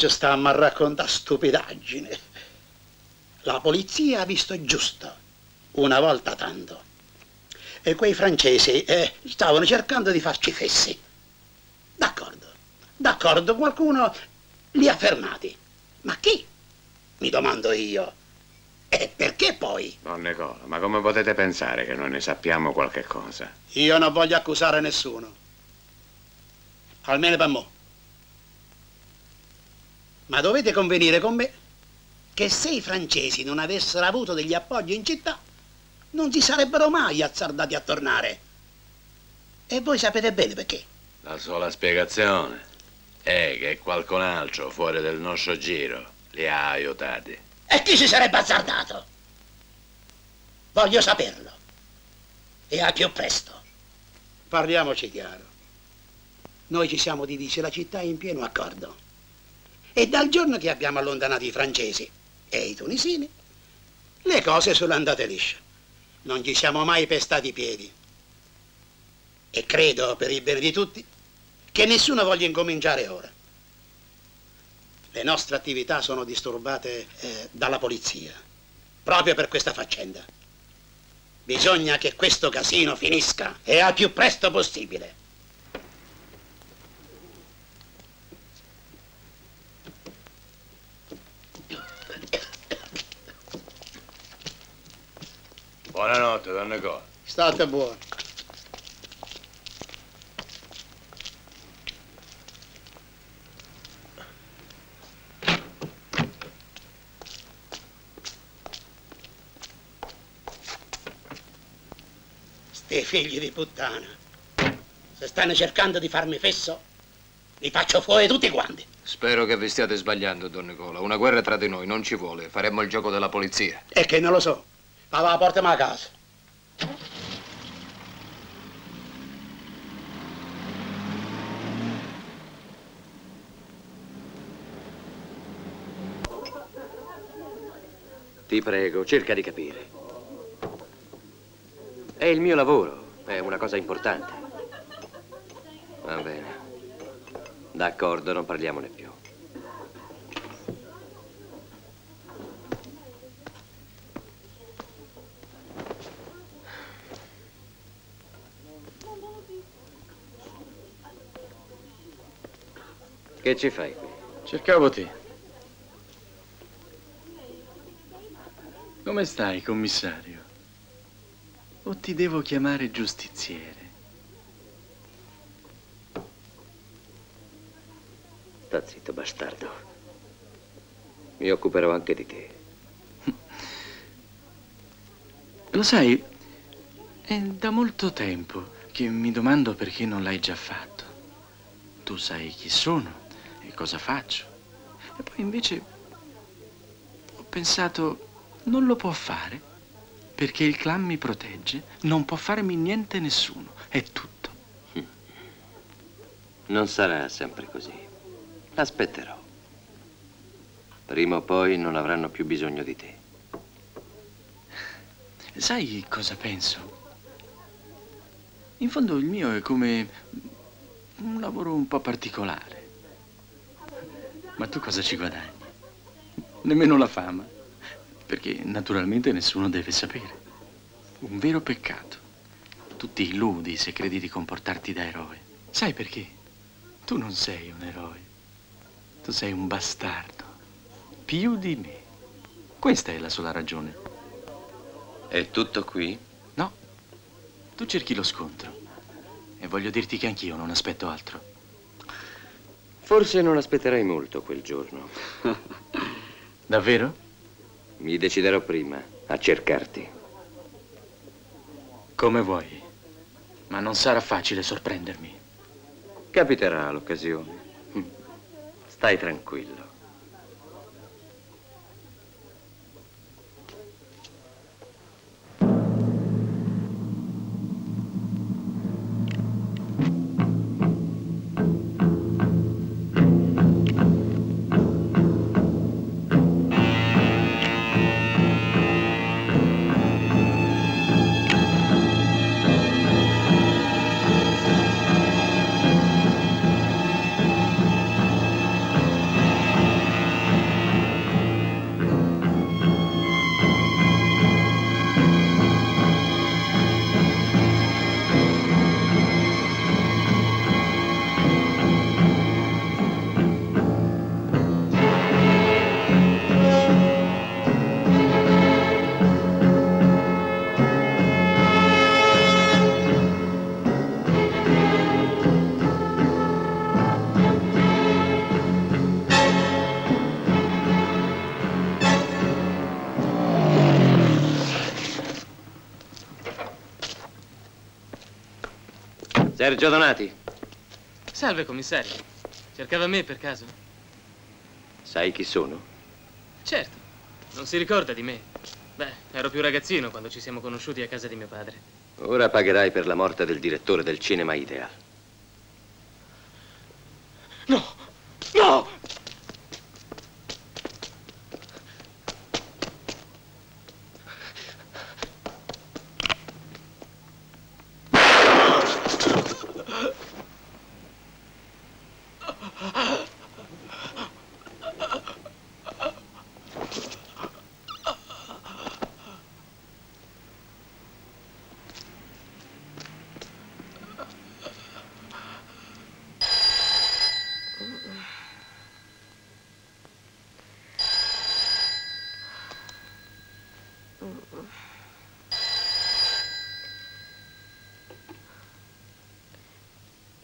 ci stiamo a raccontare stupidaggine. La polizia ha visto giusto, una volta tanto. E quei francesi stavano cercando di farci fessi. D'accordo, d'accordo, qualcuno li ha fermati. Ma chi? Mi domando io. E perché poi? Don Nicola, ma come potete pensare che noi ne sappiamo qualche cosa? Io non voglio accusare nessuno. Almeno per me. Ma dovete convenire con me che se i francesi non avessero avuto degli appoggi in città, non si sarebbero mai azzardati a tornare. E voi sapete bene perché. La sola spiegazione è che qualcun altro fuori del nostro giro li ha aiutati. E chi si sarebbe azzardato? Voglio saperlo. E al più presto. Parliamoci chiaro. Noi ci siamo divisi la città in pieno accordo. E dal giorno che abbiamo allontanato i francesi e i tunisini, le cose sono andate lisce. Non ci siamo mai pestati i piedi. E credo, per il bene di tutti, che nessuno voglia incominciare ora. Le nostre attività sono disturbate dalla polizia, proprio per questa faccenda. Bisogna che questo casino finisca, e al più presto possibile. Buonanotte, Don Nicola. State buoni. Ste figli di puttana. Se stanno cercando di farmi fesso, li faccio fuori tutti quanti. Spero che vi stiate sbagliando, Don Nicola. Una guerra tra di noi non ci vuole. Faremmo il gioco della polizia. E che non lo so. Allora, portami a casa. Ti prego, cerca di capire. È il mio lavoro, è una cosa importante. Va bene. D'accordo, non parliamone più. Che ci fai qui? Cercavo te. Come stai, commissario? O ti devo chiamare giustiziere? Sta zitto, bastardo. Mi occuperò anche di te. Lo sai, è da molto tempo che mi domando perché non l'hai già fatto. Tu sai chi sono. Cosa faccio? E poi invece ho pensato, non lo può fare, perché il clan mi protegge, non può farmi niente nessuno, è tutto. Non sarà sempre così. Aspetterò. Prima o poi non avranno più bisogno di te. Sai cosa penso? In fondo il mio è come un lavoro un po' particolare. Ma tu cosa ci guadagni? Nemmeno la fama, perché naturalmente nessuno deve sapere. Un vero peccato. Tu ti illudi se credi di comportarti da eroe. Sai perché? Tu non sei un eroe. Tu sei un bastardo. Più di me. Questa è la sola ragione. È tutto qui? No. Tu cerchi lo scontro. E voglio dirti che anch'io non aspetto altro. Forse non aspetterai molto quel giorno. Davvero? Mi deciderò prima a cercarti. Come vuoi, ma non sarà facile sorprendermi. Capiterà l'occasione. Stai tranquillo. Sergio Donati. Salve, commissario. Cercava me per caso? Sai chi sono? Certo. Non si ricorda di me. Beh, ero più ragazzino quando ci siamo conosciuti a casa di mio padre. Ora pagherai per la morte del direttore del cinema Ideal. No! No!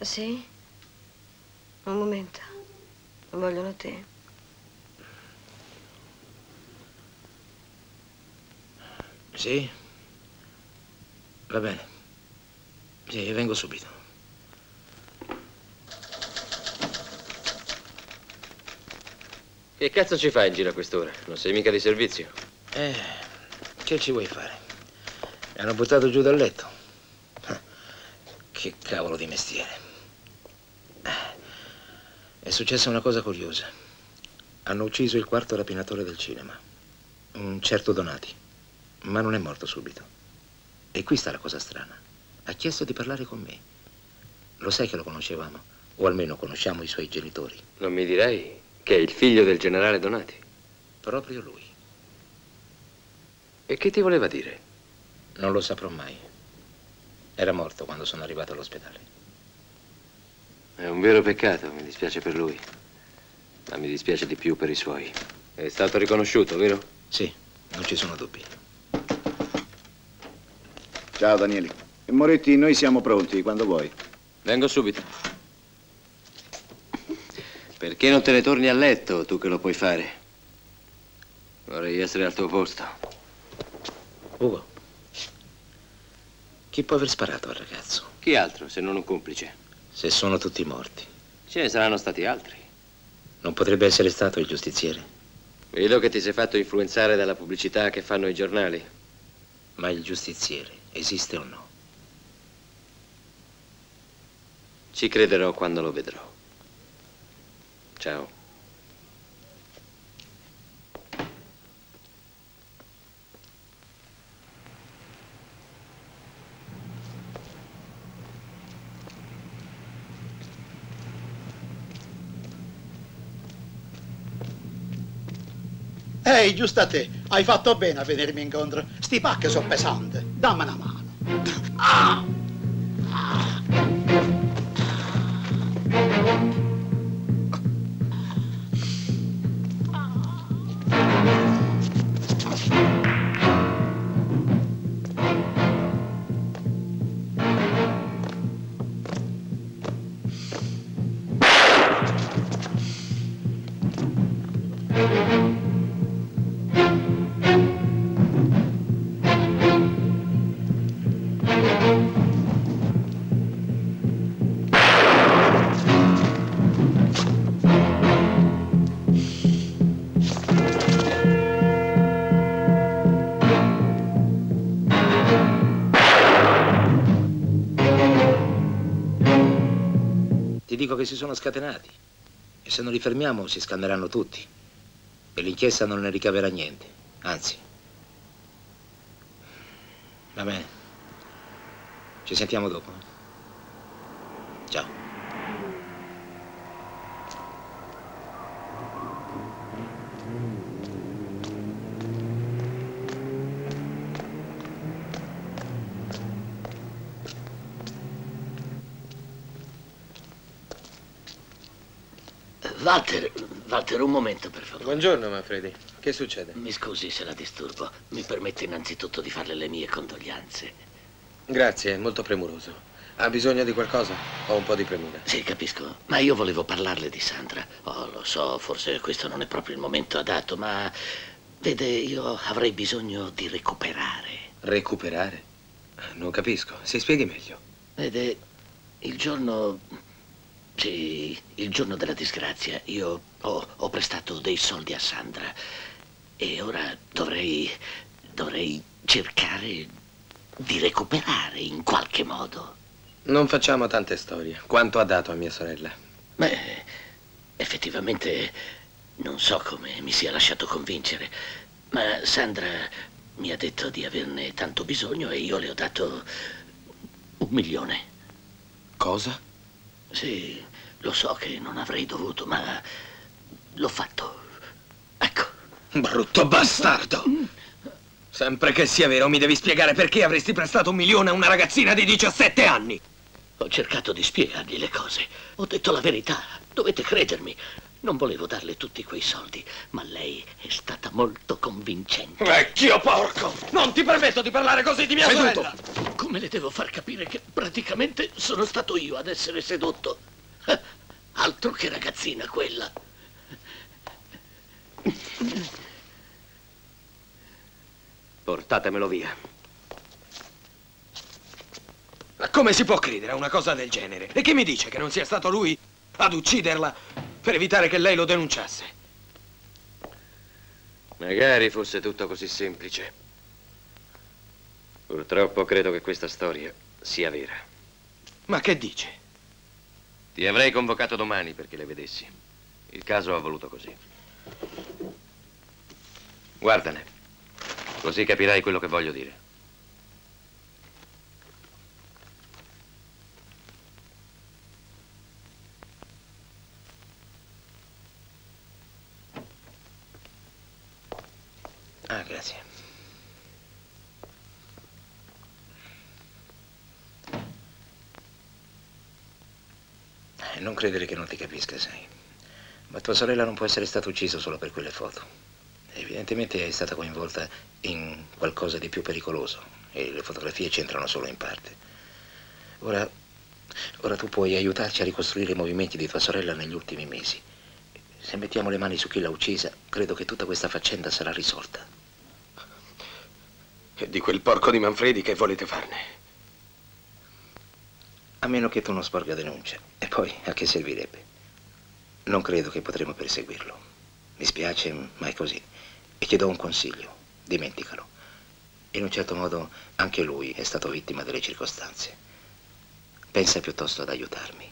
Sì? Un momento. Vogliono te. Sì? Va bene. Sì, vengo subito. Che cazzo ci fai in giro a quest'ora? Non sei mica di servizio. Che ci vuoi fare? Mi hanno buttato giù dal letto. Che cavolo di mestiere. È successa una cosa curiosa. Hanno ucciso il quarto rapinatore del cinema, un certo Donati, ma non è morto subito. E qui sta la cosa strana. Ha chiesto di parlare con me. Lo sai che lo conoscevamo, o almeno conosciamo i suoi genitori. Non mi direi che è il figlio del generale Donati? Proprio lui. E che ti voleva dire? Non lo saprò mai. Era morto quando sono arrivato all'ospedale. È un vero peccato, mi dispiace per lui, ma mi dispiace di più per i suoi. È stato riconosciuto, vero? Sì, non ci sono dubbi. Ciao, Daniele. Moretti, noi siamo pronti, quando vuoi. Vengo subito. Perché non te ne torni a letto, tu che lo puoi fare? Vorrei essere al tuo posto. Ugo, chi può aver sparato al ragazzo? Chi altro, se non un complice? Se sono tutti morti. Ce ne saranno stati altri. Non potrebbe essere stato il giustiziere? Vedo che ti sei fatto influenzare dalla pubblicità che fanno i giornali. Ma il giustiziere esiste o no? Ci crederò quando lo vedrò. Ciao. Ehi, giusto a te. Hai fatto bene a venirmi incontro. Sti pacche sono pesanti. Dammi una mano. Ah! Ah! Dico che si sono scatenati e se non li fermiamo si scanneranno tutti e l'inchiesta non ne ricaverà niente, anzi. Va bene, ci sentiamo dopo. Ciao. Walter, un momento, per favore. Buongiorno, Manfredi. Che succede? Mi scusi se la disturbo. Mi permette innanzitutto di farle le mie condoglianze. Grazie, è molto premuroso. Ha bisogno di qualcosa? Ho un po' di premura. Sì, capisco. Ma io volevo parlarle di Sandra. Oh, lo so, forse questo non è proprio il momento adatto, ma... Vede, io avrei bisogno di recuperare. Recuperare? Non capisco. Si spieghi meglio. Vede, Il giorno della disgrazia io ho prestato dei soldi a Sandra e ora dovrei cercare di recuperare in qualche modo. Non facciamo tante storie. Quanto ha dato a mia sorella? Beh, effettivamente non so come mi sia lasciato convincere, ma Sandra mi ha detto di averne tanto bisogno e io le ho dato 1 milione. Cosa? Sì, lo so che non avrei dovuto, ma l'ho fatto. Ecco. Brutto bastardo! Sempre che sia vero, mi devi spiegare perché avresti prestato 1 milione a una ragazzina di 17 anni. Ho cercato di spiegargli le cose. Ho detto la verità. Dovete credermi. Non volevo darle tutti quei soldi, ma lei è stata molto convincente. Vecchio porco! Non ti permetto di parlare così di mia sorella! Seduto! Come le devo far capire che praticamente sono stato io ad essere sedotto? Altro che ragazzina quella! Portatemelo via. Ma come si può credere a una cosa del genere? E chi mi dice che non sia stato lui ad ucciderla per evitare che lei lo denunciasse? Magari fosse tutto così semplice. Purtroppo credo che questa storia sia vera. Ma che dici? Ti avrei convocato domani perché le vedessi. Il caso ha voluto così. Guardane, così capirai quello che voglio dire. Ah, grazie. Non credere che non ti capisca, sai. Ma tua sorella non può essere stata uccisa solo per quelle foto. Evidentemente è stata coinvolta in qualcosa di più pericoloso e le fotografie c'entrano solo in parte. Ora tu puoi aiutarci a ricostruire i movimenti di tua sorella negli ultimi mesi. Se mettiamo le mani su chi l'ha uccisa, credo che tutta questa faccenda sarà risolta. E di quel porco di Manfredi che volete farne? A meno che tu non sporga denuncia. E poi, a che servirebbe? Non credo che potremo perseguirlo. Mi spiace, ma è così. E ti do un consiglio. Dimenticalo. In un certo modo, anche lui è stato vittima delle circostanze. Pensa piuttosto ad aiutarmi.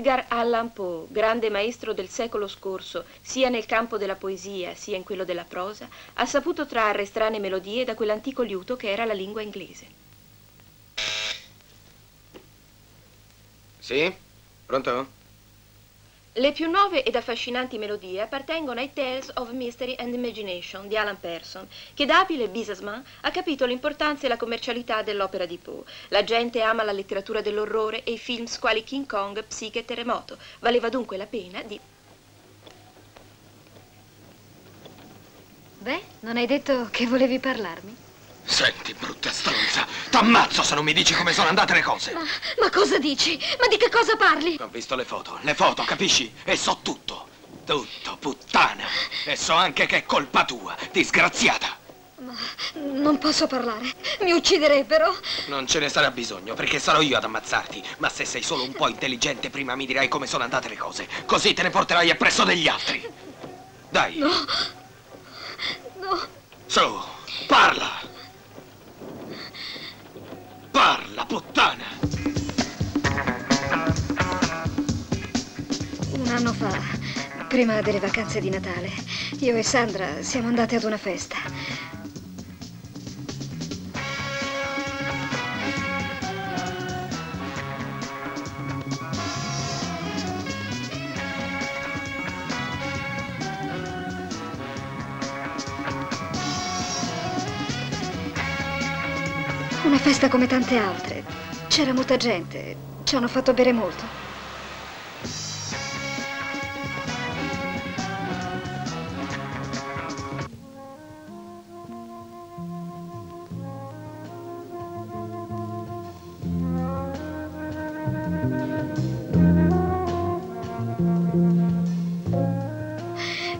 Edgar Allan Poe, grande maestro del secolo scorso, sia nel campo della poesia sia in quello della prosa, ha saputo trarre strane melodie da quell'antico liuto che era la lingua inglese. Sì? Pronto? Le più nuove ed affascinanti melodie appartengono ai Tales of Mystery and Imagination di Alan Persson, che da abile businessman ha capito l'importanza e la commercialità dell'opera di Poe. La gente ama la letteratura dell'orrore e i film quali King Kong, Psiche e Terremoto. Valeva dunque la pena di... Beh, non hai detto che volevi parlarmi? Senti, brutta stronza, t'ammazzo se non mi dici come sono andate le cose. Ma cosa dici? Ma di che cosa parli? Ho visto le foto, capisci? E so tutto. Tutto, puttana. E so anche che è colpa tua, disgraziata. Ma non posso parlare, mi ucciderebbero. Non ce ne sarà bisogno, perché sarò io ad ammazzarti. Ma se sei solo un po' intelligente, prima mi dirai come sono andate le cose. Così te ne porterai appresso degli altri. Dai. No. No. Su, parla. Parla, puttana! Un anno fa, prima delle vacanze di Natale, io e Sandra siamo andate ad una festa. Una festa come tante altre. C'era molta gente, ci hanno fatto bere molto.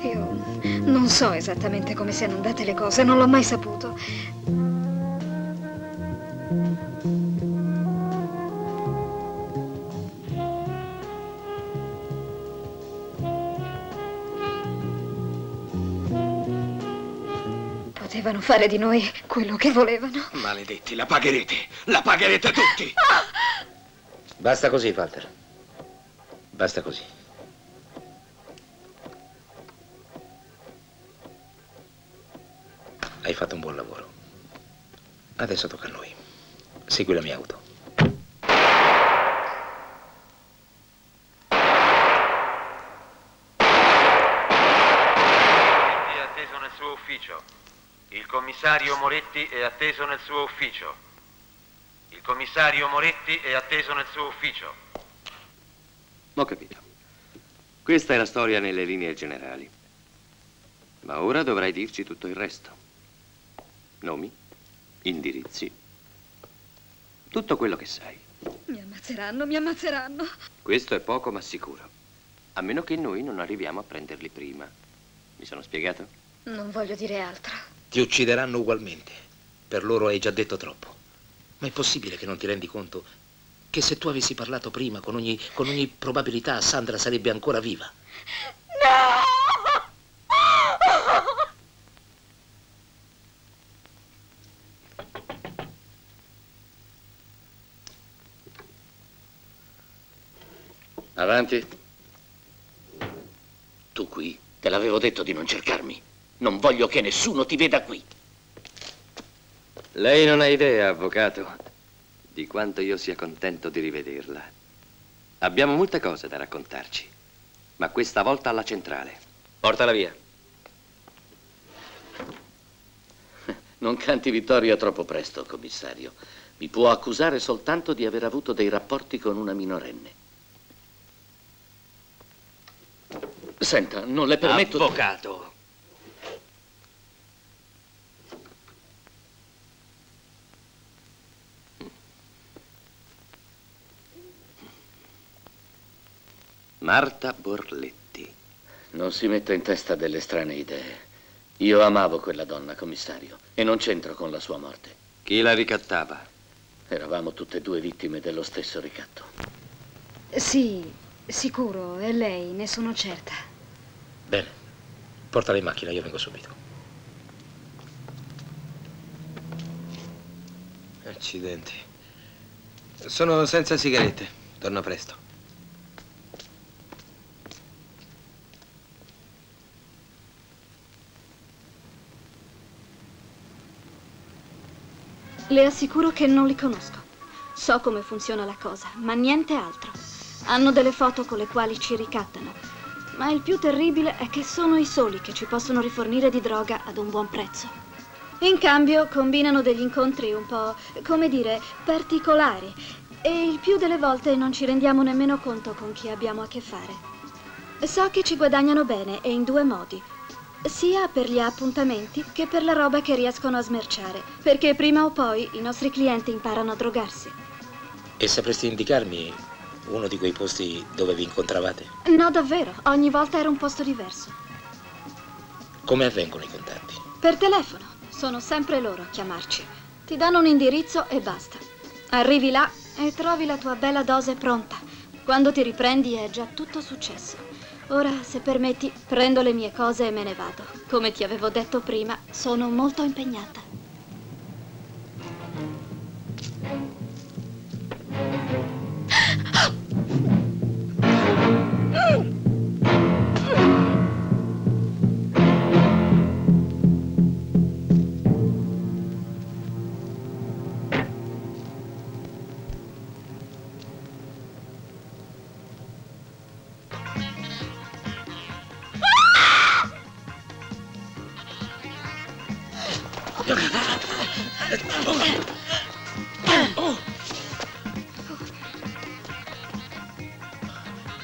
Io non so esattamente come siano andate le cose, non l'ho mai saputo. Potevano fare di noi quello che volevano. Maledetti, la pagherete tutti. Basta così, Walter. Basta così. Hai fatto un buon lavoro. Adesso tocca a noi. Segui la mia auto. È atteso nel suo ufficio. Il commissario Moretti è atteso nel suo ufficio. Il commissario Moretti è atteso nel suo ufficio. Ho capito. Questa è la storia nelle linee generali. Ma ora dovrai dirci tutto il resto. Nomi, indirizzi, tutto quello che sai. Mi ammazzeranno, mi ammazzeranno. Questo è poco ma sicuro. A meno che noi non arriviamo a prenderli prima. Mi sono spiegato? Non voglio dire altro. Ti uccideranno ugualmente. Per loro hai già detto troppo. Ma è possibile che non ti rendi conto che se tu avessi parlato prima, con ogni probabilità, Sandra sarebbe ancora viva? No! Avanti. Tu qui, te l'avevo detto di non cercarmi. Non voglio che nessuno ti veda qui. Lei non ha idea, avvocato, di quanto io sia contento di rivederla. Abbiamo molte cose da raccontarci, ma questa volta alla centrale. Portala via. Non canti vittoria troppo presto, commissario. Mi può accusare soltanto di aver avuto dei rapporti con una minorenne. Senta, non le permetto... Avvocato! Marta Borletti. Non si metta in testa delle strane idee. Io amavo quella donna, commissario, e non c'entro con la sua morte. Chi la ricattava? Eravamo tutte e due vittime dello stesso ricatto. Sì, sicuro, è lei, ne sono certa. Bene, portala in macchina, io vengo subito. Accidenti. Sono senza sigarette, torno presto. Le assicuro che non li conosco. So come funziona la cosa, ma niente altro. Hanno delle foto con le quali ci ricattano. Ma il più terribile è che sono i soli che ci possono rifornire di droga ad un buon prezzo. In cambio combinano degli incontri un po', come dire, particolari. E il più delle volte non ci rendiamo nemmeno conto con chi abbiamo a che fare. So che ci guadagnano bene e in due modi. Sia per gli appuntamenti che per la roba che riescono a smerciare, perché prima o poi i nostri clienti imparano a drogarsi. E sapresti indicarmi uno di quei posti dove vi incontravate? No, davvero, ogni volta era un posto diverso. Come avvengono i contatti? Per telefono, sono sempre loro a chiamarci. Ti danno un indirizzo e basta. Arrivi là e trovi la tua bella dose pronta. Quando ti riprendi è già tutto successo. Ora, se permetti, prendo le mie cose e me ne vado. Come ti avevo detto prima, sono molto impegnata.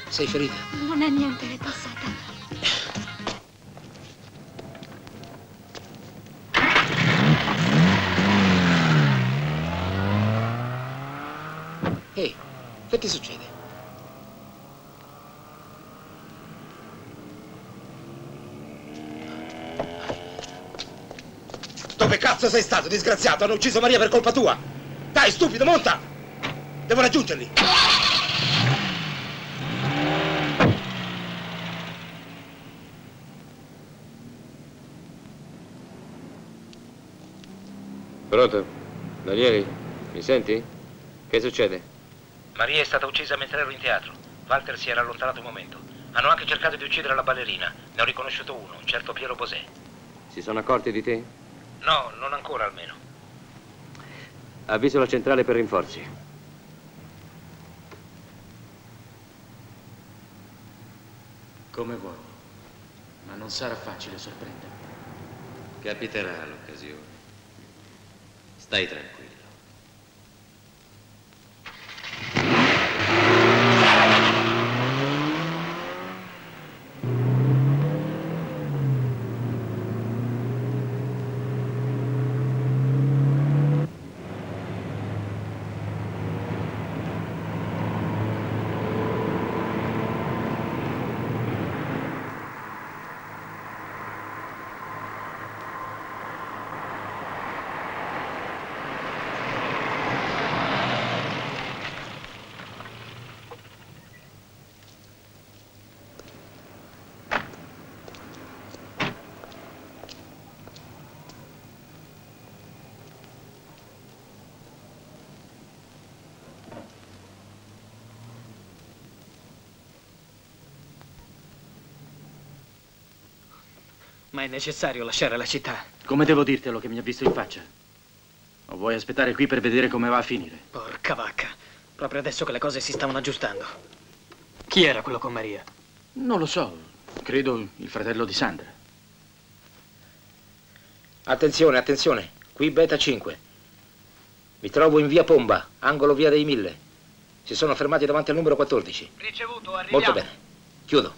Sei ferita? Non è niente, è passata. Ehi, che ti succede? Dove cazzo sei stato, disgraziato? Hanno ucciso Maria per colpa tua! Dai, stupido, monta! Devo raggiungerli! Pronto? Danieli, mi senti? Che succede? Maria è stata uccisa mentre ero in teatro. Walter si era allontanato un momento. Hanno anche cercato di uccidere la ballerina. Ne ho riconosciuto uno, un certo Piero Bosè. Si sono accorti di te? No, non ancora almeno. Avviso la centrale per rinforzi. Come vuoi, ma non sarà facile sorprendermi. Capiterà l'occasione. Stai tranquillo. Ma è necessario lasciare la città. Come devo dirtelo che mi ha visto in faccia? O vuoi aspettare qui per vedere come va a finire? Porca vacca. Proprio adesso che le cose si stavano aggiustando. Chi era quello con Maria? Non lo so. Credo il fratello di Sandra. Attenzione, attenzione. Qui Beta 5. Mi trovo in via Pomba, angolo via dei 1000. Si sono fermati davanti al numero 14. Ricevuto, arriviamo. Molto bene. Chiudo.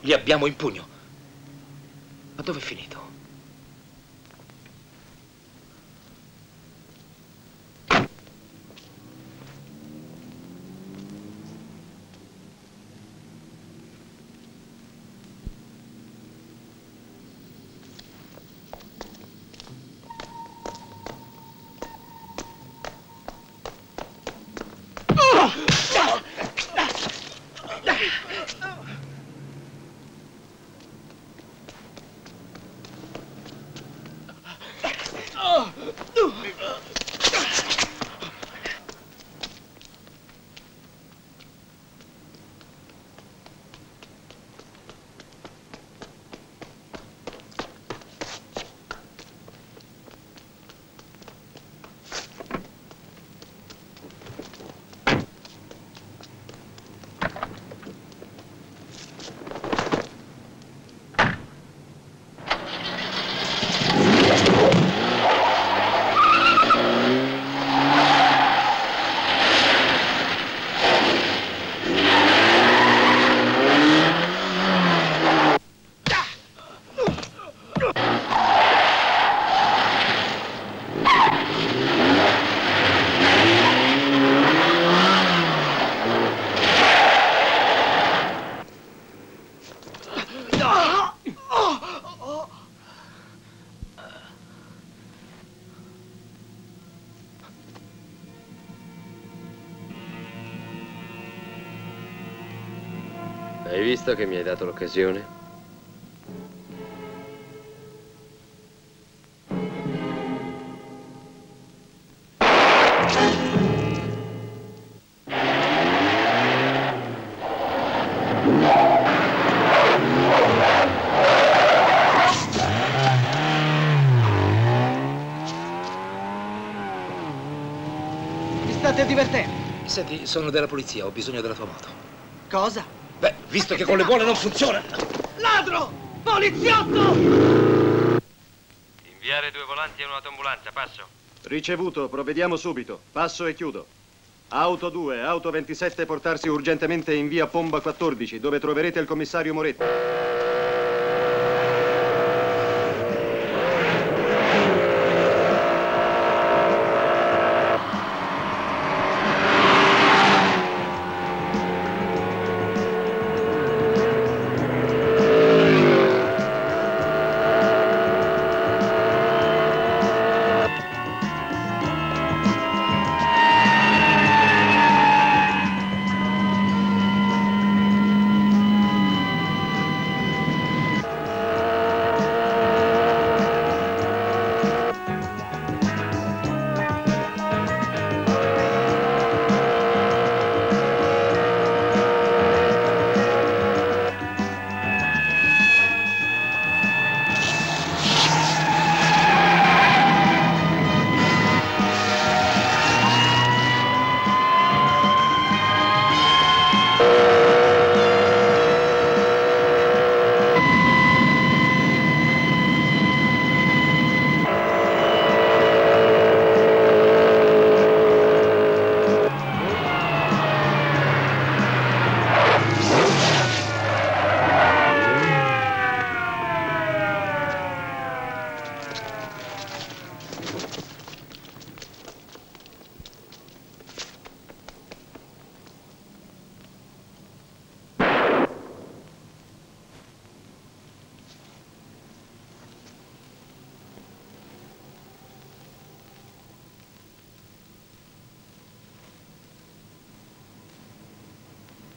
Li abbiamo in pugno. Ma dove è finito? Hai visto che mi hai dato l'occasione? Senti, sono della polizia, ho bisogno della tua moto. Cosa? Beh, visto che con le buone non funziona. Ladro! Poliziotto! Inviare due volanti e un'autoambulanza, passo. Ricevuto, provvediamo subito. Passo e chiudo. Auto 2, auto 27, portarsi urgentemente in via Pomba 14, dove troverete il commissario Moretti.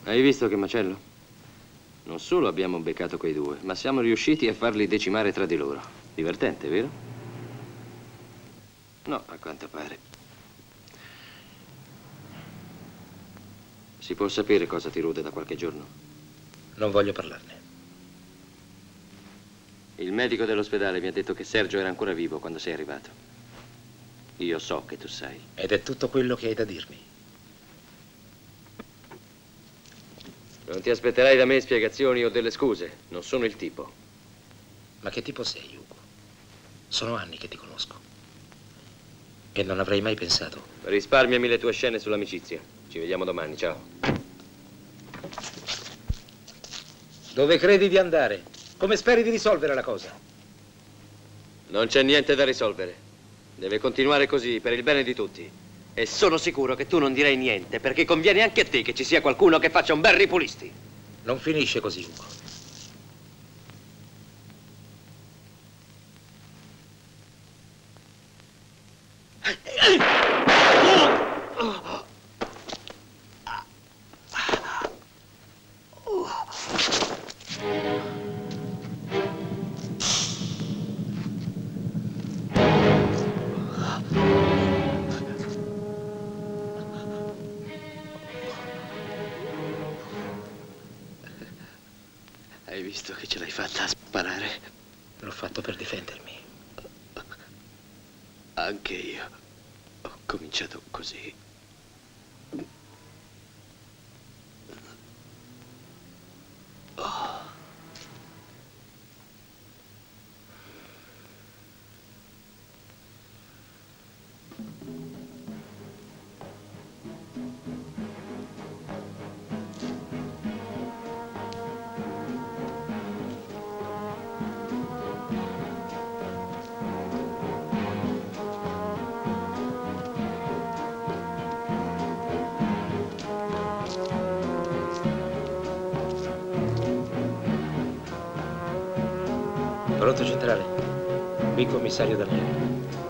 Hai visto che macello? Non solo abbiamo beccato quei due, ma siamo riusciti a farli decimare tra di loro. Divertente, vero? No, a quanto pare. Si può sapere cosa ti rude da qualche giorno? Non voglio parlarne. Il medico dell'ospedale mi ha detto che Sergio era ancora vivo quando sei arrivato. Io so che tu sai. Ed è tutto quello che hai da dirmi. Non ti aspetterai da me spiegazioni o delle scuse. Non sono il tipo. Ma che tipo sei, Ugo? Sono anni che ti conosco. E non avrei mai pensato. Risparmiami le tue scene sull'amicizia. Ci vediamo domani, ciao. Dove credi di andare? Come speri di risolvere la cosa? Non c'è niente da risolvere. Deve continuare così, per il bene di tutti. E sono sicuro che tu non direi niente, perché conviene anche a te che ci sia qualcuno che faccia un bel ripulisti. Non finisce così, Ugo. Visto che ce l'hai fatta a sparare? L'ho fatto per difendermi. Anche io ho cominciato così. Pronto centrale, qui commissario D'Amico.